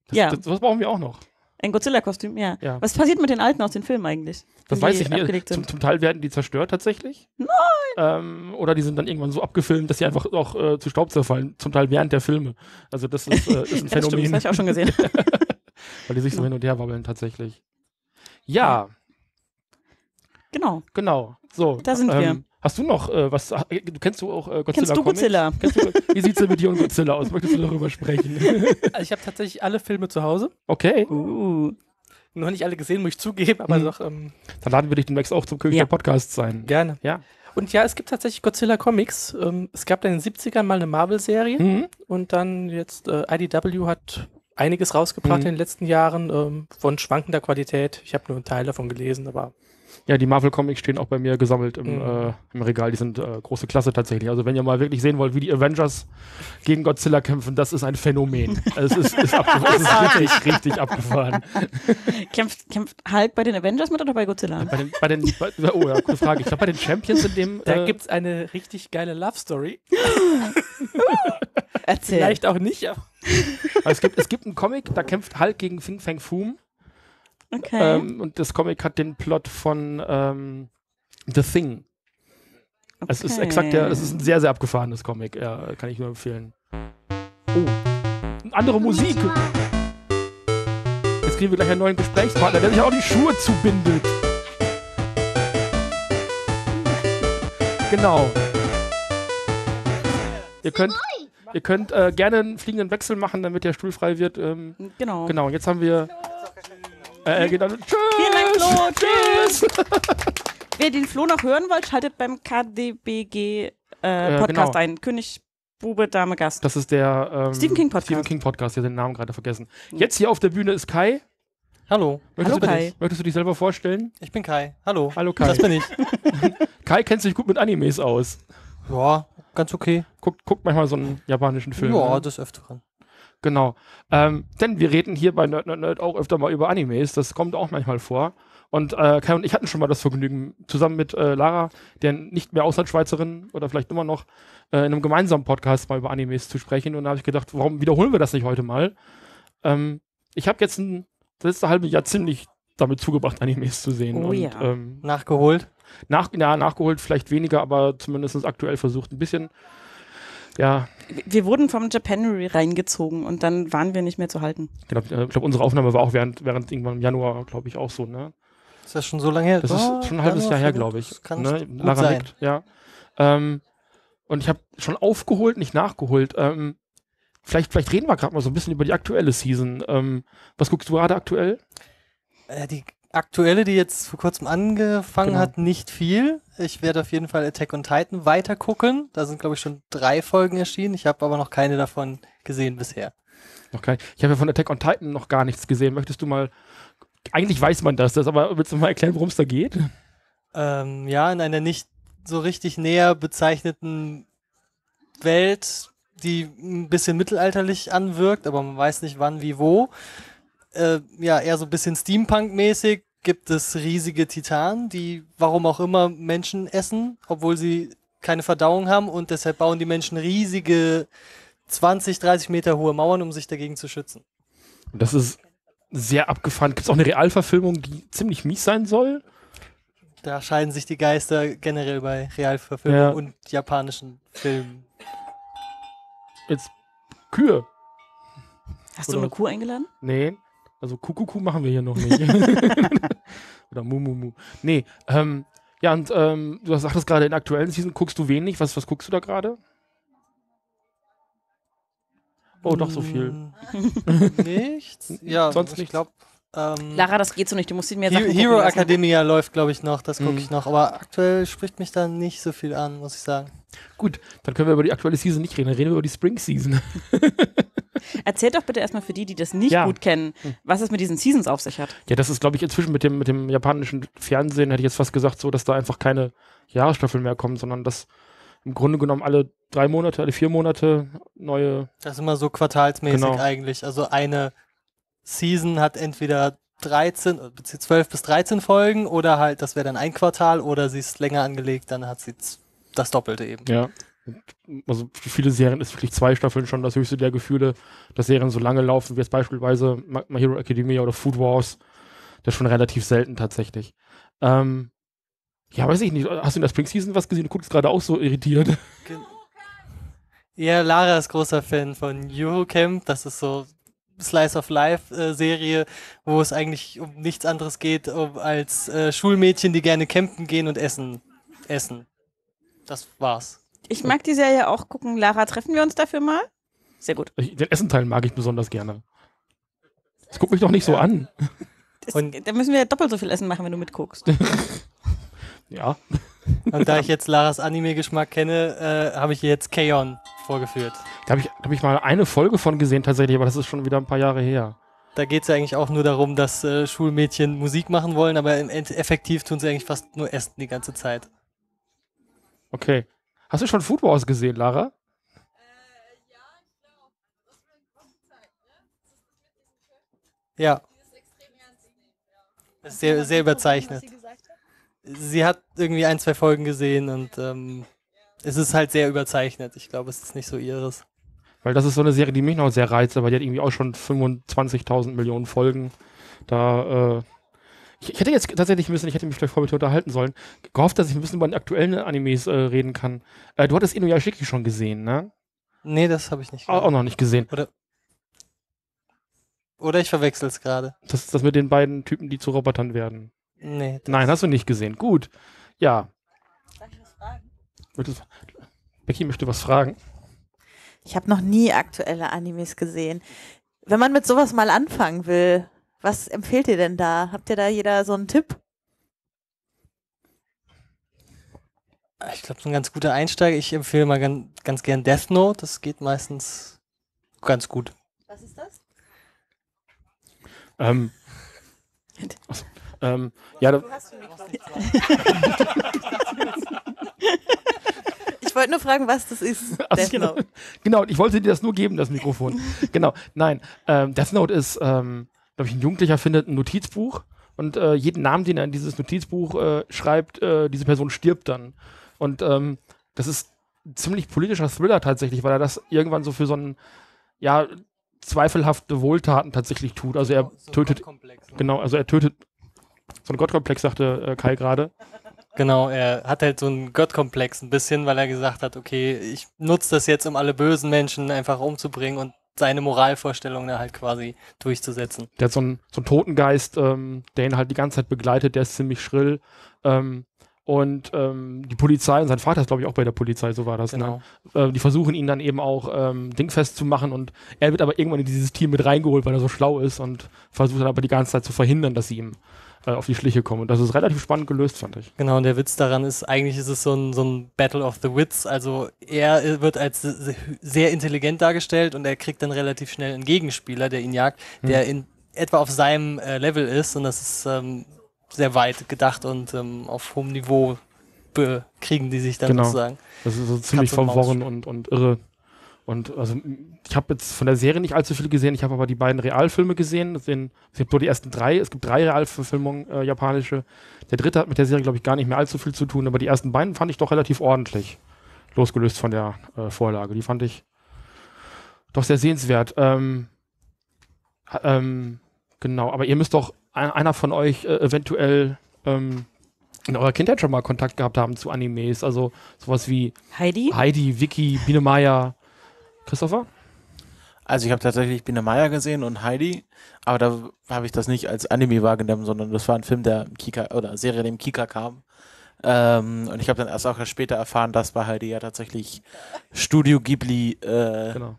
Das, ja. Das, das brauchen wir auch noch. Ein Godzilla-Kostüm, ja. ja. Was passiert mit den Alten aus den Filmen eigentlich? Das weiß ich nicht. Zum, zum Teil werden die zerstört tatsächlich. Nein! Ähm, oder die sind dann irgendwann so abgefilmt, dass sie einfach auch äh, zu Staub zerfallen. Zum Teil während der Filme. Also das ist, äh, ist ein Phänomen. Stimmt, das habe ich auch schon gesehen. Weil die sich so hin und her wabbeln tatsächlich. Ja. Genau. Genau. So. Da sind ähm, wir. Hast du noch äh, was? Du kennst du auch äh, Godzilla? Kennst du Comics? Godzilla? Kennst du, wie sieht es denn mit dir und Godzilla aus? Möchtest du darüber sprechen? Also ich habe tatsächlich alle Filme zu Hause. Okay. Uh. Noch nicht alle gesehen, muss ich zugeben, aber mhm. doch. Ähm, Dann laden wir dich demnächst auch zum König ja. der Podcasts ein. Gerne. Ja. Und ja, es gibt tatsächlich Godzilla Comics. Ähm, es gab dann in den siebzigern mal eine Marvel-Serie mhm. und dann jetzt äh, I D W hat einiges rausgebracht mhm. in den letzten Jahren ähm, von schwankender Qualität. Ich habe nur einen Teil davon gelesen, aber. Ja, die Marvel-Comics stehen auch bei mir gesammelt im, mhm. äh, im Regal. Die sind äh, große Klasse tatsächlich. Also wenn ihr mal wirklich sehen wollt, wie die Avengers gegen Godzilla kämpfen, das ist ein Phänomen. Es ist, ist, es ist richtig, richtig abgefahren. Kämpft, kämpft Hulk bei den Avengers mit oder bei Godzilla? Bei den, bei den, bei, oh ja, gute Frage. Ich glaube, bei den Champions in dem... Da äh, gibt es eine richtig geile Love-Story. Erzähl. Vielleicht auch nicht. Aber es, gibt, es gibt einen Comic, da kämpft Hulk gegen Fing Fang Foom. Okay. Ähm, und das Comic hat den Plot von ähm, The Thing. Okay. Es ist exakt, der, es ist ein sehr, sehr abgefahrenes Comic. Ja, kann ich nur empfehlen. Oh, andere Musik. Jetzt kriegen wir gleich einen neuen Gesprächspartner, der sich auch die Schuhe zubindet. Genau. Ihr könnt... Ihr könnt äh, gerne einen fliegenden Wechsel machen, damit der Stuhl frei wird. Ähm, genau. Genau, jetzt haben wir... Äh, genau. Tschüss! Vielen Dank, Flo! Tschüss! Wer den Flo noch hören wollt, schaltet beim K D B G äh, äh, Podcast genau. ein. König, Bube, Dame, Gast. Das ist der ähm, Stephen King Podcast. Stephen King Podcast, ich habe den Namen gerade vergessen. Jetzt hier auf der Bühne ist Kai. Hallo. Möchtest, Hallo, du, Kai. Möchtest du dich selber vorstellen? Ich bin Kai. Hallo. Hallo, Kai. Das bin ich. Kai kennt sich gut mit Animes aus. Ja, ganz okay. Guckt, guckt manchmal so einen japanischen Film. Ja, ne? Des Öfteren. Genau, ähm, denn wir reden hier bei Nerd-Nerd-Nerd auch öfter mal über Animes, das kommt auch manchmal vor. Und äh, Kai und ich hatten schon mal das Vergnügen, zusammen mit äh, Lara, der nicht mehr Auslandsschweizerin oder vielleicht immer noch, äh, in einem gemeinsamen Podcast mal über Animes zu sprechen. Und da habe ich gedacht, warum wiederholen wir das nicht heute mal? Ähm, ich habe jetzt ein, das letzte halbe Jahr ziemlich damit zugebracht, Animes zu sehen. Oh, und, ja. ähm, nachgeholt? Nach, ja, nachgeholt vielleicht weniger, aber zumindest aktuell versucht ein bisschen... Ja. Wir wurden vom Japanery reingezogen und dann waren wir nicht mehr zu halten. Genau, ich glaube, unsere Aufnahme war auch während, während irgendwann im Januar, glaube ich, auch so. Ne? Ist das schon so lange her? Das ist oh, schon ein halbes Jahr her, glaube ich. Das kann ne? gut Lara sein. Nickt, ja. Ähm, und ich habe schon aufgeholt, nicht nachgeholt. Ähm, vielleicht, vielleicht reden wir gerade mal so ein bisschen über die aktuelle Season. Ähm, was guckst du gerade aktuell? Äh, die aktuelle, die jetzt vor kurzem angefangen genau. hat, nicht viel. Ich werde auf jeden Fall Attack on Titan weiter gucken. Da sind, glaube ich, schon drei Folgen erschienen. Ich habe aber noch keine davon gesehen bisher. Okay. Ich habe ja von Attack on Titan noch gar nichts gesehen. Möchtest du mal... Eigentlich weiß man das, das aber willst du mal erklären, worum es da geht? Ähm, ja, in einer nicht so richtig näher bezeichneten Welt, die ein bisschen mittelalterlich anwirkt, aber man weiß nicht wann, wie, wo. Äh, ja, eher so ein bisschen Steampunk-mäßig gibt es riesige Titanen, die warum auch immer Menschen essen, obwohl sie keine Verdauung haben und deshalb bauen die Menschen riesige zwanzig, dreißig Meter hohe Mauern, um sich dagegen zu schützen. Und das ist sehr abgefahren. Gibt es auch eine Realverfilmung, die ziemlich mies sein soll? Da scheiden sich die Geister generell bei Realverfilmung ja. und japanischen Filmen. Jetzt Kühe. Hast Oder du eine Kuh eingeladen? Nee. Also Kuckuckuh machen wir hier noch nicht. Oder Mumumu. Nee, ähm, ja und ähm, du sagtest gerade, in der aktuellen Season guckst du wenig. Was, was guckst du da gerade? Oh, doch so viel. Nichts? Ja, sonst ich nichts. Glaub, ähm, Lara, das geht so nicht. Du musst ihn mir sagen. Hero Academia läuft, glaube ich, noch. Das gucke mhm. ich noch. Aber aktuell spricht mich da nicht so viel an, muss ich sagen. Gut, dann können wir über die aktuelle Season nicht reden. Dann reden wir über die Spring Season. Erzähl doch bitte erstmal für die, die das nicht ja. gut kennen, was es mit diesen Seasons auf sich hat. Ja, das ist, glaube ich, inzwischen mit dem, mit dem japanischen Fernsehen, hätte ich jetzt fast gesagt, so, dass da einfach keine Jahresstaffeln mehr kommen, sondern dass im Grunde genommen alle drei Monate, alle vier Monate neue... Das ist immer so quartalsmäßig genau. eigentlich. Also eine Season hat entweder dreizehn, zwölf bis dreizehn Folgen oder halt, das wäre dann ein Quartal, oder sie ist länger angelegt, dann hat sie das Doppelte eben. Ja. Also für viele Serien ist wirklich zwei Staffeln schon das höchste der Gefühle, dass Serien so lange laufen, wie jetzt beispielsweise My Hero Academia oder Food Wars. Das ist schon relativ selten tatsächlich. Ähm, ja, weiß ich nicht. Hast du in der Spring Season was gesehen? Du guckst gerade auch so irritiert. Ja, Lara ist großer Fan von Eurocamp. Das ist so Slice-of-Life-Serie, wo es eigentlich um nichts anderes geht, um als äh, Schulmädchen, die gerne campen gehen und essen. Essen. Das war's. Ich mag die Serie auch gucken. Lara, treffen wir uns dafür mal? Sehr gut. Den Essenteil mag ich besonders gerne. Das guckt mich doch nicht so an. Das, und da müssen wir ja doppelt so viel Essen machen, wenn du mitguckst. Ja. Und da ich jetzt Laras Anime-Geschmack kenne, äh, habe ich ihr jetzt K-On! Vorgeführt. Da habe ich, hab ich mal eine Folge von gesehen tatsächlich, aber das ist schon wieder ein paar Jahre her. Da geht es ja eigentlich auch nur darum, dass äh, Schulmädchen Musik machen wollen, aber im End- effektiv tun sie eigentlich fast nur essen die ganze Zeit. Okay. Hast du schon Food Wars gesehen, Lara? Äh, ja, ich glaube. Das war eine große Zeit, ne? Ja. Das ist sehr, sehr überzeichnet. Sie hat irgendwie ein, zwei Folgen gesehen und ähm, es ist halt sehr überzeichnet. Ich glaube, es ist nicht so ihres. Weil das ist so eine Serie, die mich noch sehr reizt, aber die hat irgendwie auch schon fünfundzwanzigtausend Millionen Folgen. Da, äh, ich, ich hätte jetzt tatsächlich ein bisschen, ich hätte mich vielleicht vorher mit dir unterhalten sollen, gehofft, dass ich ein bisschen über die aktuellen Animes äh, reden kann. Äh, du hattest Inuyashiki schon gesehen, ne? Nee, das habe ich nicht gesehen. Auch noch nicht gesehen. Oder, oder ich verwechsel es gerade. Das ist das mit den beiden Typen, die zu Robotern werden. Nee. Nein, hast du nicht gesehen. Gut. Ja. Becky möchte was fragen. Ich habe noch nie aktuelle Animes gesehen. Wenn man mit sowas mal anfangen will, was empfehlt ihr denn da? Habt ihr da jeder so einen Tipp? Ich glaube, ein ganz guter Einsteiger. Ich empfehle mal ganz, ganz gern Death Note. Das geht meistens ganz gut. Was ist das? Ähm. Achso, ähm ja, da- du hast ein Mikro. Ich wollte nur fragen, was das ist. Also Death Note. Genau, ich wollte dir das nur geben, das Mikrofon. Genau, nein. Ähm, Death Note ist, ähm, glaube ich, ein Jugendlicher findet ein Notizbuch und äh, jeden Namen, den er in dieses Notizbuch äh, schreibt, äh, diese Person stirbt dann. Und ähm, das ist ein ziemlich politischer Thriller tatsächlich, weil er das irgendwann so für so einen, ja, zweifelhafte Wohltaten tatsächlich tut. Also er so tötet, genau, also er tötet, so ein Gottkomplex, sagte äh, Kai gerade. Genau, er hat halt so einen Gottkomplex ein bisschen, weil er gesagt hat, okay, ich nutze das jetzt, um alle bösen Menschen einfach umzubringen und seine Moralvorstellungen da halt quasi durchzusetzen. Der hat so einen, so einen Totengeist, ähm, der ihn halt die ganze Zeit begleitet, der ist ziemlich schrill. Ähm, und ähm, die Polizei, und sein Vater ist, glaube ich, auch bei der Polizei, so war das. Genau. Ne? Äh, die versuchen ihn dann eben auch ähm, dingfest zu machen und er wird aber irgendwann in dieses Team mit reingeholt, weil er so schlau ist und versucht dann aber die ganze Zeit zu verhindern, dass sie ihm auf die Schliche kommen. Und das ist relativ spannend gelöst, fand ich. Genau, und der Witz daran ist, eigentlich ist es so ein, so ein Battle of the Wits. Also er wird als sehr intelligent dargestellt und er kriegt dann relativ schnell einen Gegenspieler, der ihn jagt, hm. der in etwa auf seinem äh, Level ist. Und das ist ähm, sehr weit gedacht und ähm, auf hohem Niveau bekriegen die sich dann genau. sozusagen. Das ist so ziemlich Katze verworren und, und, und irre. Und also ich habe jetzt von der Serie nicht allzu viel gesehen, ich habe aber die beiden Realfilme gesehen. Es sind nur die ersten drei, es gibt drei Realverfilmungen, äh, japanische. Der dritte hat mit der Serie, glaube ich, gar nicht mehr allzu viel zu tun, aber die ersten beiden fand ich doch relativ ordentlich, losgelöst von der äh, Vorlage. Die fand ich doch sehr sehenswert. Ähm, ähm, genau, aber ihr müsst doch, ein, einer von euch äh, eventuell ähm, in eurer Kindheit schon mal Kontakt gehabt haben zu Animes, also sowas wie Heidi, Heidi, Vicky, Biene Maya. Christopher? Also ich habe tatsächlich Biene Maya gesehen und Heidi, aber da habe ich das nicht als Anime wahrgenommen, sondern das war ein Film, der im Kika oder Serie, die im Kika kam. Ähm, und ich habe dann erst auch später erfahren, dass bei Heidi ja tatsächlich Studio Ghibli äh, genau.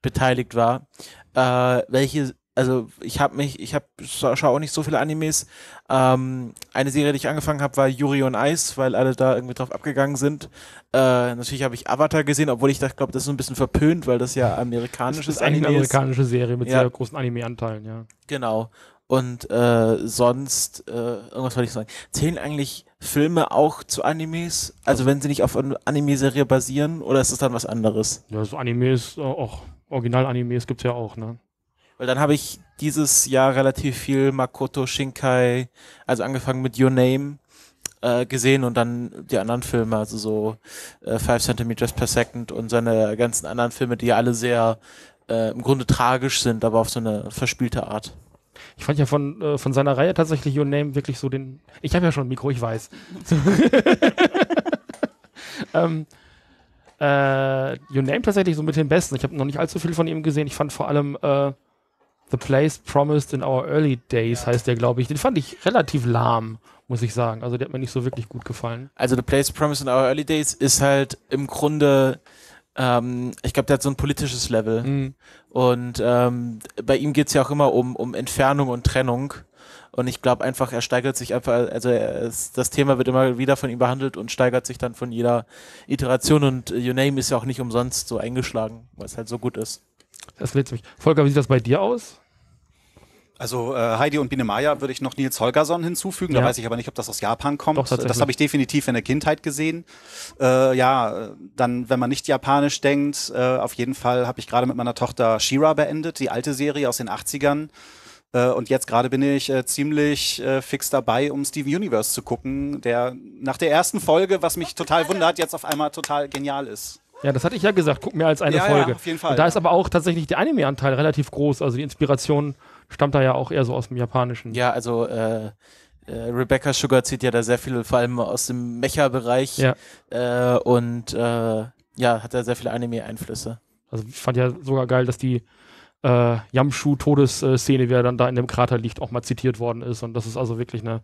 beteiligt war. Äh, welche also ich habe mich, ich habe schaue auch nicht so viele Animes. Ähm, eine Serie, die ich angefangen habe, war Yuri on Ice, weil alle da irgendwie drauf abgegangen sind. Äh, natürlich habe ich Avatar gesehen, obwohl ich dachte, glaube, das ist ein bisschen verpönt, weil das ja amerikanisches das ist Anime ist. Eine amerikanische Serie mit ja. sehr großen Anime-Anteilen, ja. Genau. Und äh, sonst, äh, irgendwas wollte ich sagen, zählen eigentlich Filme auch zu Animes? Also wenn sie nicht auf eine Anime-Serie basieren, oder ist das dann was anderes? Ja, so Animes, auch Original-Animes gibt es ja auch, ne? Weil dann habe ich dieses Jahr relativ viel Makoto Shinkai, also angefangen mit Your Name, äh, gesehen und dann die anderen Filme, also so äh, five centimeters per second und seine ganzen anderen Filme, die ja alle sehr äh, im Grunde tragisch sind, aber auf so eine verspielte Art. Ich fand ja von, äh, von seiner Reihe tatsächlich Your Name wirklich so den... Ich habe ja schon ein Mikro, ich weiß. ähm, äh, Your Name tatsächlich so mit den Besten. Ich habe noch nicht allzu viel von ihm gesehen. Ich fand vor allem äh, The Place Promised in Our Early Days, ja. heißt der, glaube ich. Den fand ich relativ lahm, muss ich sagen. Also der hat mir nicht so wirklich gut gefallen. Also The Place Promised in Our Early Days ist halt im Grunde... Ähm, ich glaube, der hat so ein politisches Level. Mhm. Und ähm, bei ihm geht es ja auch immer um, um Entfernung und Trennung. Und ich glaube einfach, er steigert sich einfach, also er ist, das Thema wird immer wieder von ihm behandelt und steigert sich dann von jeder Iteration. Und Your Name ist ja auch nicht umsonst so eingeschlagen, weil es halt so gut ist. Das lädt mich. Volker, wie sieht das bei dir aus? Also äh, Heidi und Biene Maya würde ich noch Nils Holgersson hinzufügen, ja. Da weiß ich aber nicht, ob das aus Japan kommt. Doch, das habe ich definitiv in der Kindheit gesehen. Äh, ja, dann, wenn man nicht japanisch denkt, äh, auf jeden Fall habe ich gerade mit meiner Tochter She-Ra beendet, die alte Serie aus den achtzigern. Äh, und jetzt gerade bin ich äh, ziemlich äh, fix dabei, um Steven Universe zu gucken, der nach der ersten Folge, was mich total wundert, jetzt auf einmal total genial ist. Ja, das hatte ich ja gesagt, guck mir als eine ja, Folge. Ja, auf jeden Fall, und da ja. ist aber auch tatsächlich der Anime-Anteil relativ groß, also die Inspiration stammt da ja auch eher so aus dem Japanischen. Ja, also äh, äh, Rebecca Sugar zieht ja da sehr viel, vor allem aus dem Mecha-Bereich ja. äh, und äh, ja, hat da sehr viele Anime-Einflüsse. Also ich fand ja sogar geil, dass die äh, Yamshu-Todesszene, wie er dann da in dem Krater liegt, auch mal zitiert worden ist und das ist also wirklich eine,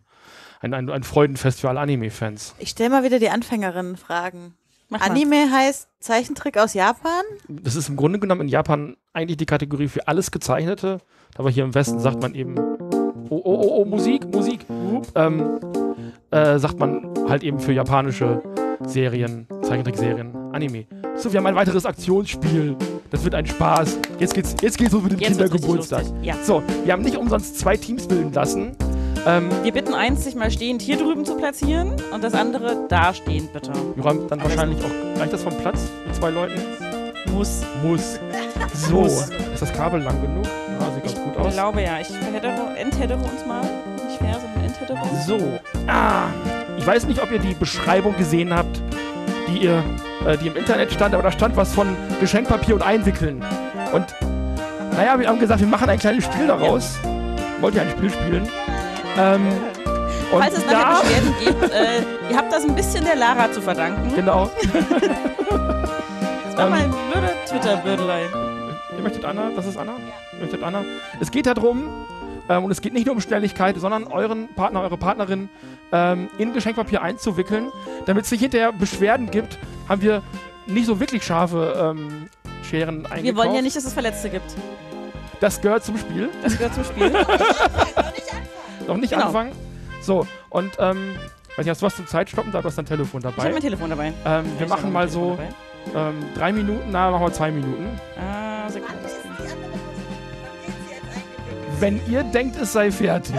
ein, ein, ein Freudenfest für alle Anime-Fans. Ich stelle mal wieder die Anfängerinnen-Fragen. Anime heißt Zeichentrick aus Japan? Das ist im Grunde genommen in Japan eigentlich die Kategorie für alles Gezeichnete. Aber hier im Westen sagt man eben, oh, oh, oh, oh Musik, Musik, ähm, äh, sagt man halt eben für japanische Serien, Zeichentrickserien, Anime. So, wir haben ein weiteres Aktionsspiel. Das wird ein Spaß. Jetzt geht's, jetzt geht's los mit dem jetzt Kindergeburtstag. Ja. So, wir haben nicht umsonst zwei Teams bilden lassen. Ähm, wir bitten eins, sich mal stehend hier drüben zu platzieren und das andere da stehend, bitte. Wir räumen dann wahrscheinlich auch gleich das vom Platz mit zwei Leuten. Muss. Muss. So. Ist das Kabel lang genug? Ja, sieht ganz gut aus. Ich glaube ja. Ich enthedere uns mal. Nicht fair, sondern enthedere uns. So. Ah. Ich weiß nicht, ob ihr die Beschreibung gesehen habt, die, ihr, äh, die im Internet stand, aber da stand was von Geschenkpapier und Einwickeln. Und naja, wir haben gesagt, wir machen ein kleines Spiel daraus. Ja. Wollt ihr ein Spiel spielen? Ähm, und falls es nachher Beschwerden gibt, äh, ihr habt das ein bisschen der Lara zu verdanken. Genau. Das war mal ein blöder Twitter-Blödelei. Ihr möchtet Anna? Das ist Anna? Ihr möchtet Anna? Es geht darum, ähm, und es geht nicht nur um Schnelligkeit, sondern euren Partner, eure Partnerin ähm, in Geschenkpapier einzuwickeln. Damit es nicht hinterher Beschwerden gibt, haben wir nicht so wirklich scharfe ähm, Scheren eingekauft. Wir wollen ja nicht, dass es Verletzte gibt. Das gehört zum Spiel. Das gehört zum Spiel. Noch nicht genau. anfangen. So, und ähm, weiß nicht, hast du was zum Zeitstoppen? Da hast du dein Telefon dabei. Ich hab mein Telefon dabei. Ähm, ja, wir machen mal Telefon so ähm, drei Minuten, na, machen wir zwei Minuten. Ah, Sekunde. Wenn ihr denkt, es sei fertig.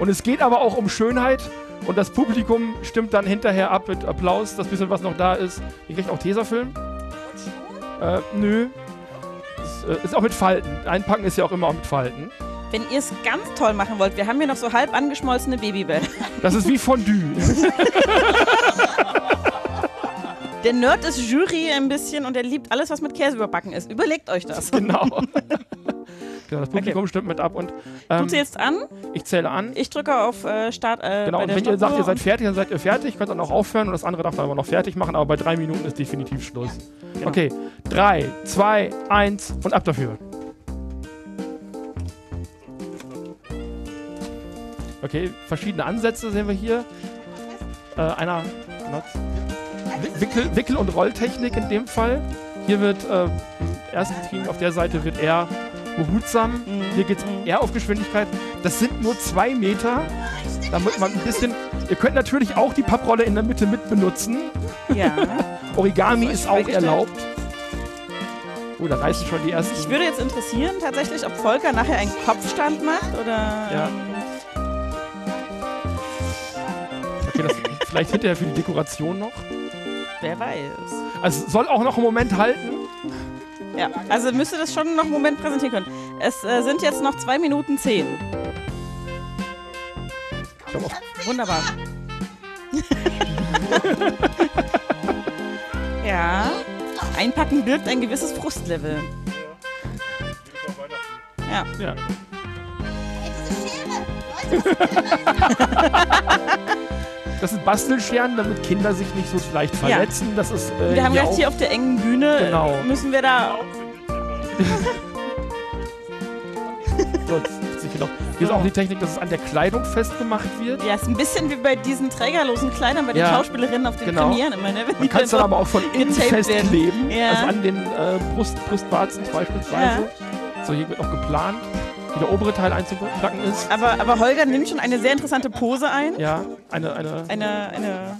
Und es geht aber auch um Schönheit und das Publikum stimmt dann hinterher ab mit Applaus, das bisschen was noch da ist. Ihr kriegt auch Tesafilm. Äh, nö. Ist, äh, ist auch mit Falten. Einpacken ist ja auch immer auch mit Falten. Wenn ihr es ganz toll machen wollt, wir haben hier noch so halb angeschmolzene Babybälle. Das ist wie Fondue. Der Nerd ist Jury ein bisschen und er liebt alles, was mit Käse überbacken ist. Überlegt euch das. Genau. Genau, das Publikum okay. stimmt mit ab. Und, ähm, du zählst an. Ich zähle an. Ich drücke auf äh, Start. Äh, genau, und wenn ihr sagt, ihr seid fertig, dann seid ihr fertig. Könnt dann auch aufhören und das andere darf dann aber noch fertig machen. Aber bei drei Minuten ist definitiv Schluss. Ja, genau. Okay, drei, zwei, eins und ab dafür. Okay, verschiedene Ansätze sehen wir hier. Äh, einer Wickel-, Wickel- und Rolltechnik in dem Fall. Hier wird äh, im ersten Team auf der Seite wird er behutsam, mhm. hier geht es eher auf Geschwindigkeit. Das sind nur zwei Meter, damit man ein bisschen... Ihr könnt natürlich auch die Papprolle in der Mitte mitbenutzen. Ja. Origami ist auch erlaubt. Oh, da reißen schon die ersten. Ich würde jetzt interessieren, tatsächlich, ob Volker nachher einen Kopfstand macht oder... Ja. Okay, das vielleicht hinterher für die Dekoration noch. Wer weiß. Also es soll auch noch einen Moment halten. Ja, also müsste das schon noch einen Moment präsentieren können. Es äh, sind jetzt noch zwei Minuten zehn. Wunderbar. Ja. Einpacken birgt ein gewisses Frustlevel. Ja. Ja. Das sind Bastelscheren, damit Kinder sich nicht so leicht verletzen. Ja. Das ist, äh, wir haben gleich hier auf der engen Bühne, genau. Müssen wir da... Hier ist auch die Technik, dass es an der Kleidung festgemacht wird. Ja, ist ein bisschen wie bei diesen trägerlosen Kleidern, bei den ja, Schauspielerinnen auf den genau. Premieren immer. Ne? Man kann es dann aber auch von innen festkleben, ja. Also an den äh, Brust, Brustwarzen beispielsweise. Ja. So, hier wird auch geplant, wie der obere Teil einzupacken ist. Aber, aber Holger nimmt schon eine sehr interessante Pose ein. Ja, eine... Eine... eine, eine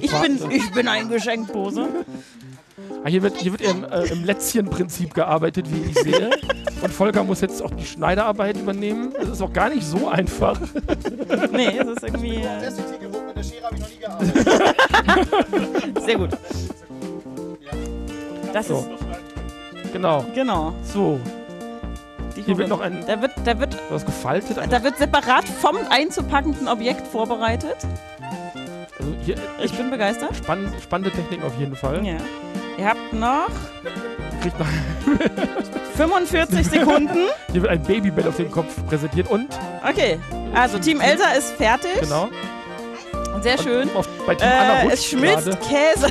ich, bin, ich bin ein Geschenkpose. Ah, hier wird, hier wird im, äh, im Lätzchen-Prinzip gearbeitet, wie ich sehe. Und Volker muss jetzt auch die Schneiderarbeit übernehmen. Das ist auch gar nicht so einfach. Nee, das ist irgendwie... Äh mit der Schere habe ich noch nie gearbeitet. Sehr gut. Das so. Ist... Genau. Genau. So. Die hier wird noch ein... Da wird... Da wird was gefaltet. Einfach. Da wird separat vom einzupackenden Objekt vorbereitet. Also hier, ich, ich bin begeistert. Spann, spannende Technik auf jeden Fall. Ja. Ihr habt noch, kriegt noch fünfundvierzig Sekunden. Hier wird ein Babybett auf dem Kopf präsentiert und... Okay, also Team Elsa ist fertig. Genau. Sehr schön. Und auf, bei Team äh, Anna es schmilzt gerade. Käse.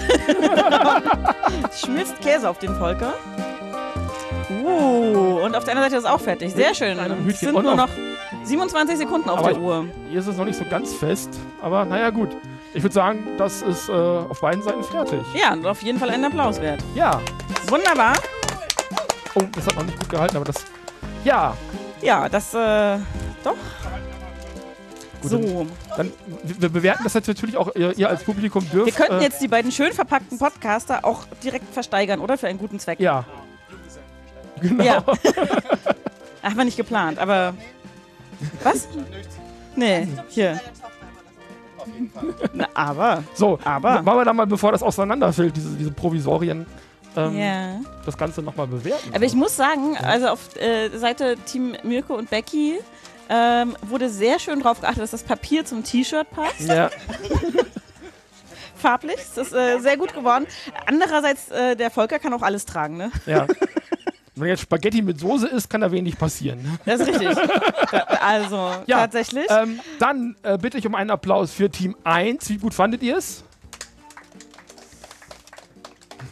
Es schmilzt Käse auf den Volker. Uh, und auf der anderen Seite ist auch fertig. Sehr schön. Es sind nur noch siebenundzwanzig Sekunden auf der Uhr. Hier ist es noch nicht so ganz fest, aber naja, gut. Ich würde sagen, das ist äh, auf beiden Seiten fertig. Ja, und auf jeden Fall einen Applaus wert. Ja. Wunderbar. Oh, das hat noch nicht gut gehalten, aber das... Ja. Ja, das... Äh, doch. Gut, so. Dann, wir bewerten das jetzt natürlich auch, ihr, ihr als Publikum dürft... Wir könnten äh, jetzt die beiden schön verpackten Podcaster auch direkt versteigern, oder? Für einen guten Zweck. Ja. Genau. Ja. Haben wir nicht geplant, aber... Was? Nee, hier. Na, aber. So, aber. Machen wir da mal, bevor das auseinanderfällt, diese, diese Provisorien, ähm, yeah. das Ganze nochmal bewerten. Aber ich muss sagen, also auf äh, Seite Team Mirko und Becky ähm, wurde sehr schön drauf geachtet, dass das Papier zum T-Shirt passt. Ja. Farblich, das ist äh, sehr gut geworden. Andererseits, äh, der Volker kann auch alles tragen, ne? Ja. Wenn jetzt Spaghetti mit Soße ist, kann da wenig passieren. Das ist richtig. Also, ja, tatsächlich. Ähm, dann äh, bitte ich um einen Applaus für Team eins. Wie gut fandet ihr es?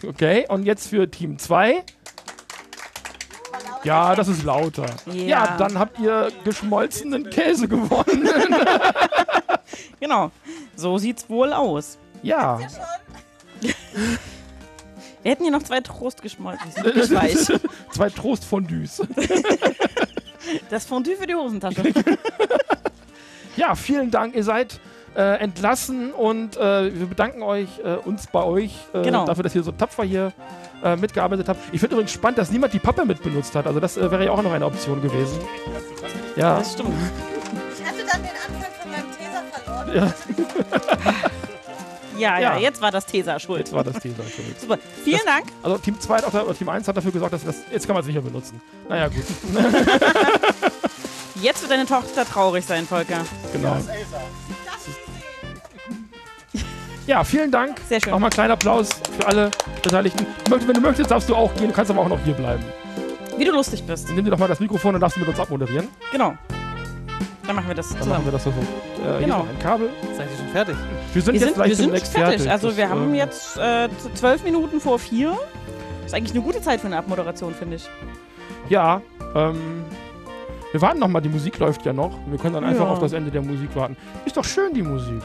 Okay, und jetzt für Team zwei. Ja, das ist lauter. Ja, ja, dann habt ihr geschmolzenen Käse gewonnen. Genau. So sieht's wohl aus. Ja. Wir hätten hier noch zwei Trostgeschmolzen. Zwei Trostfondues. Das Fondue für die Hosentasche. Ja, vielen Dank. Ihr seid äh, entlassen und äh, wir bedanken euch, äh, uns bei euch äh, genau. dafür, dass ihr so tapfer hier äh, mitgearbeitet habt. Ich finde übrigens spannend, dass niemand die Pappe mitbenutzt hat. Also das äh, wäre ja auch noch eine Option gewesen. Ja. Das stimmt. Ich hatte dann den Anfang von meinem Teser verloren. Ja. Ja, ja, ja, jetzt war das Tesa schuld. Jetzt war das Tesa schuld. Super. Vielen das, Dank. Also Team zwei auch da, oder Team eins hat dafür gesorgt, dass das, jetzt kann man es nicht mehr benutzen. Naja, gut. Jetzt wird deine Tochter traurig sein, Volker. Genau. Ja, vielen Dank. Sehr schön. Nochmal einen kleinen Applaus für alle Beteiligten. Wenn du möchtest, darfst du auch gehen. Du kannst aber auch noch hier bleiben. Wie du lustig bist. Nimm dir doch mal das Mikrofon und darfst du mit uns abmoderieren. Genau. Dann machen wir das zusammen. Dann machen wir das so. Äh, genau. Hier ist ein Kabel. Seid ihr schon fertig? Wir sind wir jetzt sind, gleich wir sind fertig. fertig. Also das, wir haben äh, jetzt äh, zwölf Minuten vor vier. Ist eigentlich eine gute Zeit für eine Abmoderation, finde ich. Ja. Ähm, wir warten noch mal. Die Musik läuft ja noch. Wir können dann ja. einfach auf das Ende der Musik warten. Ist doch schön, die Musik.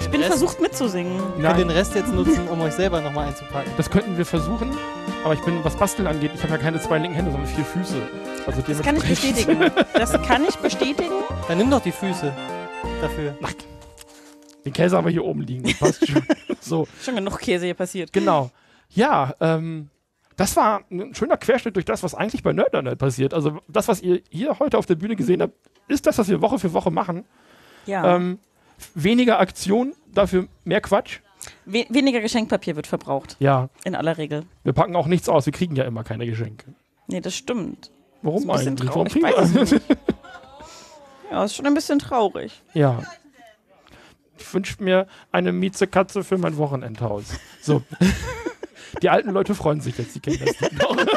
Ich bin Rest versucht mitzusingen. Nein. Ihr könnt den Rest jetzt nutzen, um euch selber nochmal einzupacken. Das könnten wir versuchen, aber ich bin, was Basteln angeht, ich habe ja keine zwei linken Hände, sondern vier Füße. Also das kann ich bestätigen. Das kann ich bestätigen. Dann nimm doch die Füße dafür. Ach, den Käse haben wir hier oben liegen. Das passt schon. So. Schon genug Käse hier passiert. Genau. Ja, ähm, das war ein schöner Querschnitt durch das, was eigentlich bei Nerd-Nerd passiert. Also das, was ihr hier heute auf der Bühne gesehen habt, ist das, was wir Woche für Woche machen. Ja. Ähm, weniger Aktion, dafür mehr Quatsch. We- weniger Geschenkpapier wird verbraucht. Ja. In aller Regel. Wir packen auch nichts aus. Wir kriegen ja immer keine Geschenke. Nee, das stimmt. Warum das eigentlich? Warum kriegen wir? Ja, ist schon ein bisschen traurig. Ja. Ich wünsche mir eine Miezekatze für mein Wochenendhaus. So. Die alten Leute freuen sich jetzt, die kennen das nicht noch. Danke,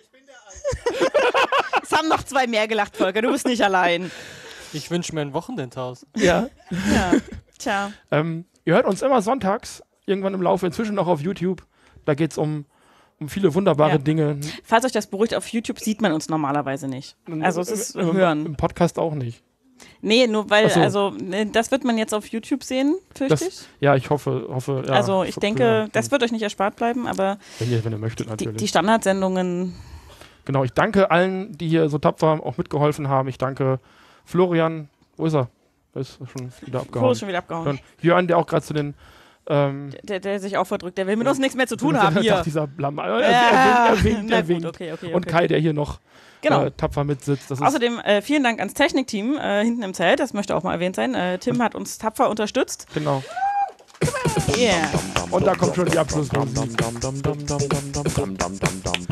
ich bin der Alte. Es haben noch zwei mehr gelacht, Volker, du bist nicht allein. Ich wünsche mir ein Wochenendhaus. Ja. Ja. Tja. Ähm, ihr hört uns immer sonntags, irgendwann im Laufe, inzwischen auch auf YouTube. Da geht es um, um viele wunderbare ja. Dinge. Falls euch das beruhigt, auf YouTube sieht man uns normalerweise nicht. Also es ist im, hören. Im Podcast auch nicht. Nee, nur weil, so. Also, das wird man jetzt auf YouTube sehen, fürchte ich. Ja, ich hoffe, hoffe. Ja, also, ich denke, ja, das wird euch nicht erspart bleiben, aber wenn ihr, wenn ihr möchtet, natürlich. Die, die Standardsendungen. Genau, ich danke allen, die hier so tapfer auch mitgeholfen haben. Ich danke Florian, wo ist er? Der ist schon wieder abgehauen. Wo ist schon wieder abgehauen? Jörn, der auch gerade zu den Ähm, der, der sich auch verdrückt, der will mit uns nichts mehr zu tun haben hier. Ach, dieser Blam. Er, ja. er winkt, er winkt. Okay, okay, okay. Und Kai, der hier noch genau. äh, tapfer mitsitzt. Das Außerdem äh, vielen Dank ans Technikteam äh, hinten im Zelt, das möchte auch mal erwähnt sein. Äh, Tim hat uns tapfer unterstützt. Genau. Yeah. Und da kommt schon die Abschlussrunde.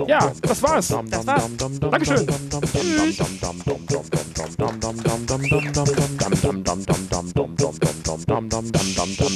Ja, das war's. Das war's. Dankeschön. Tschüss.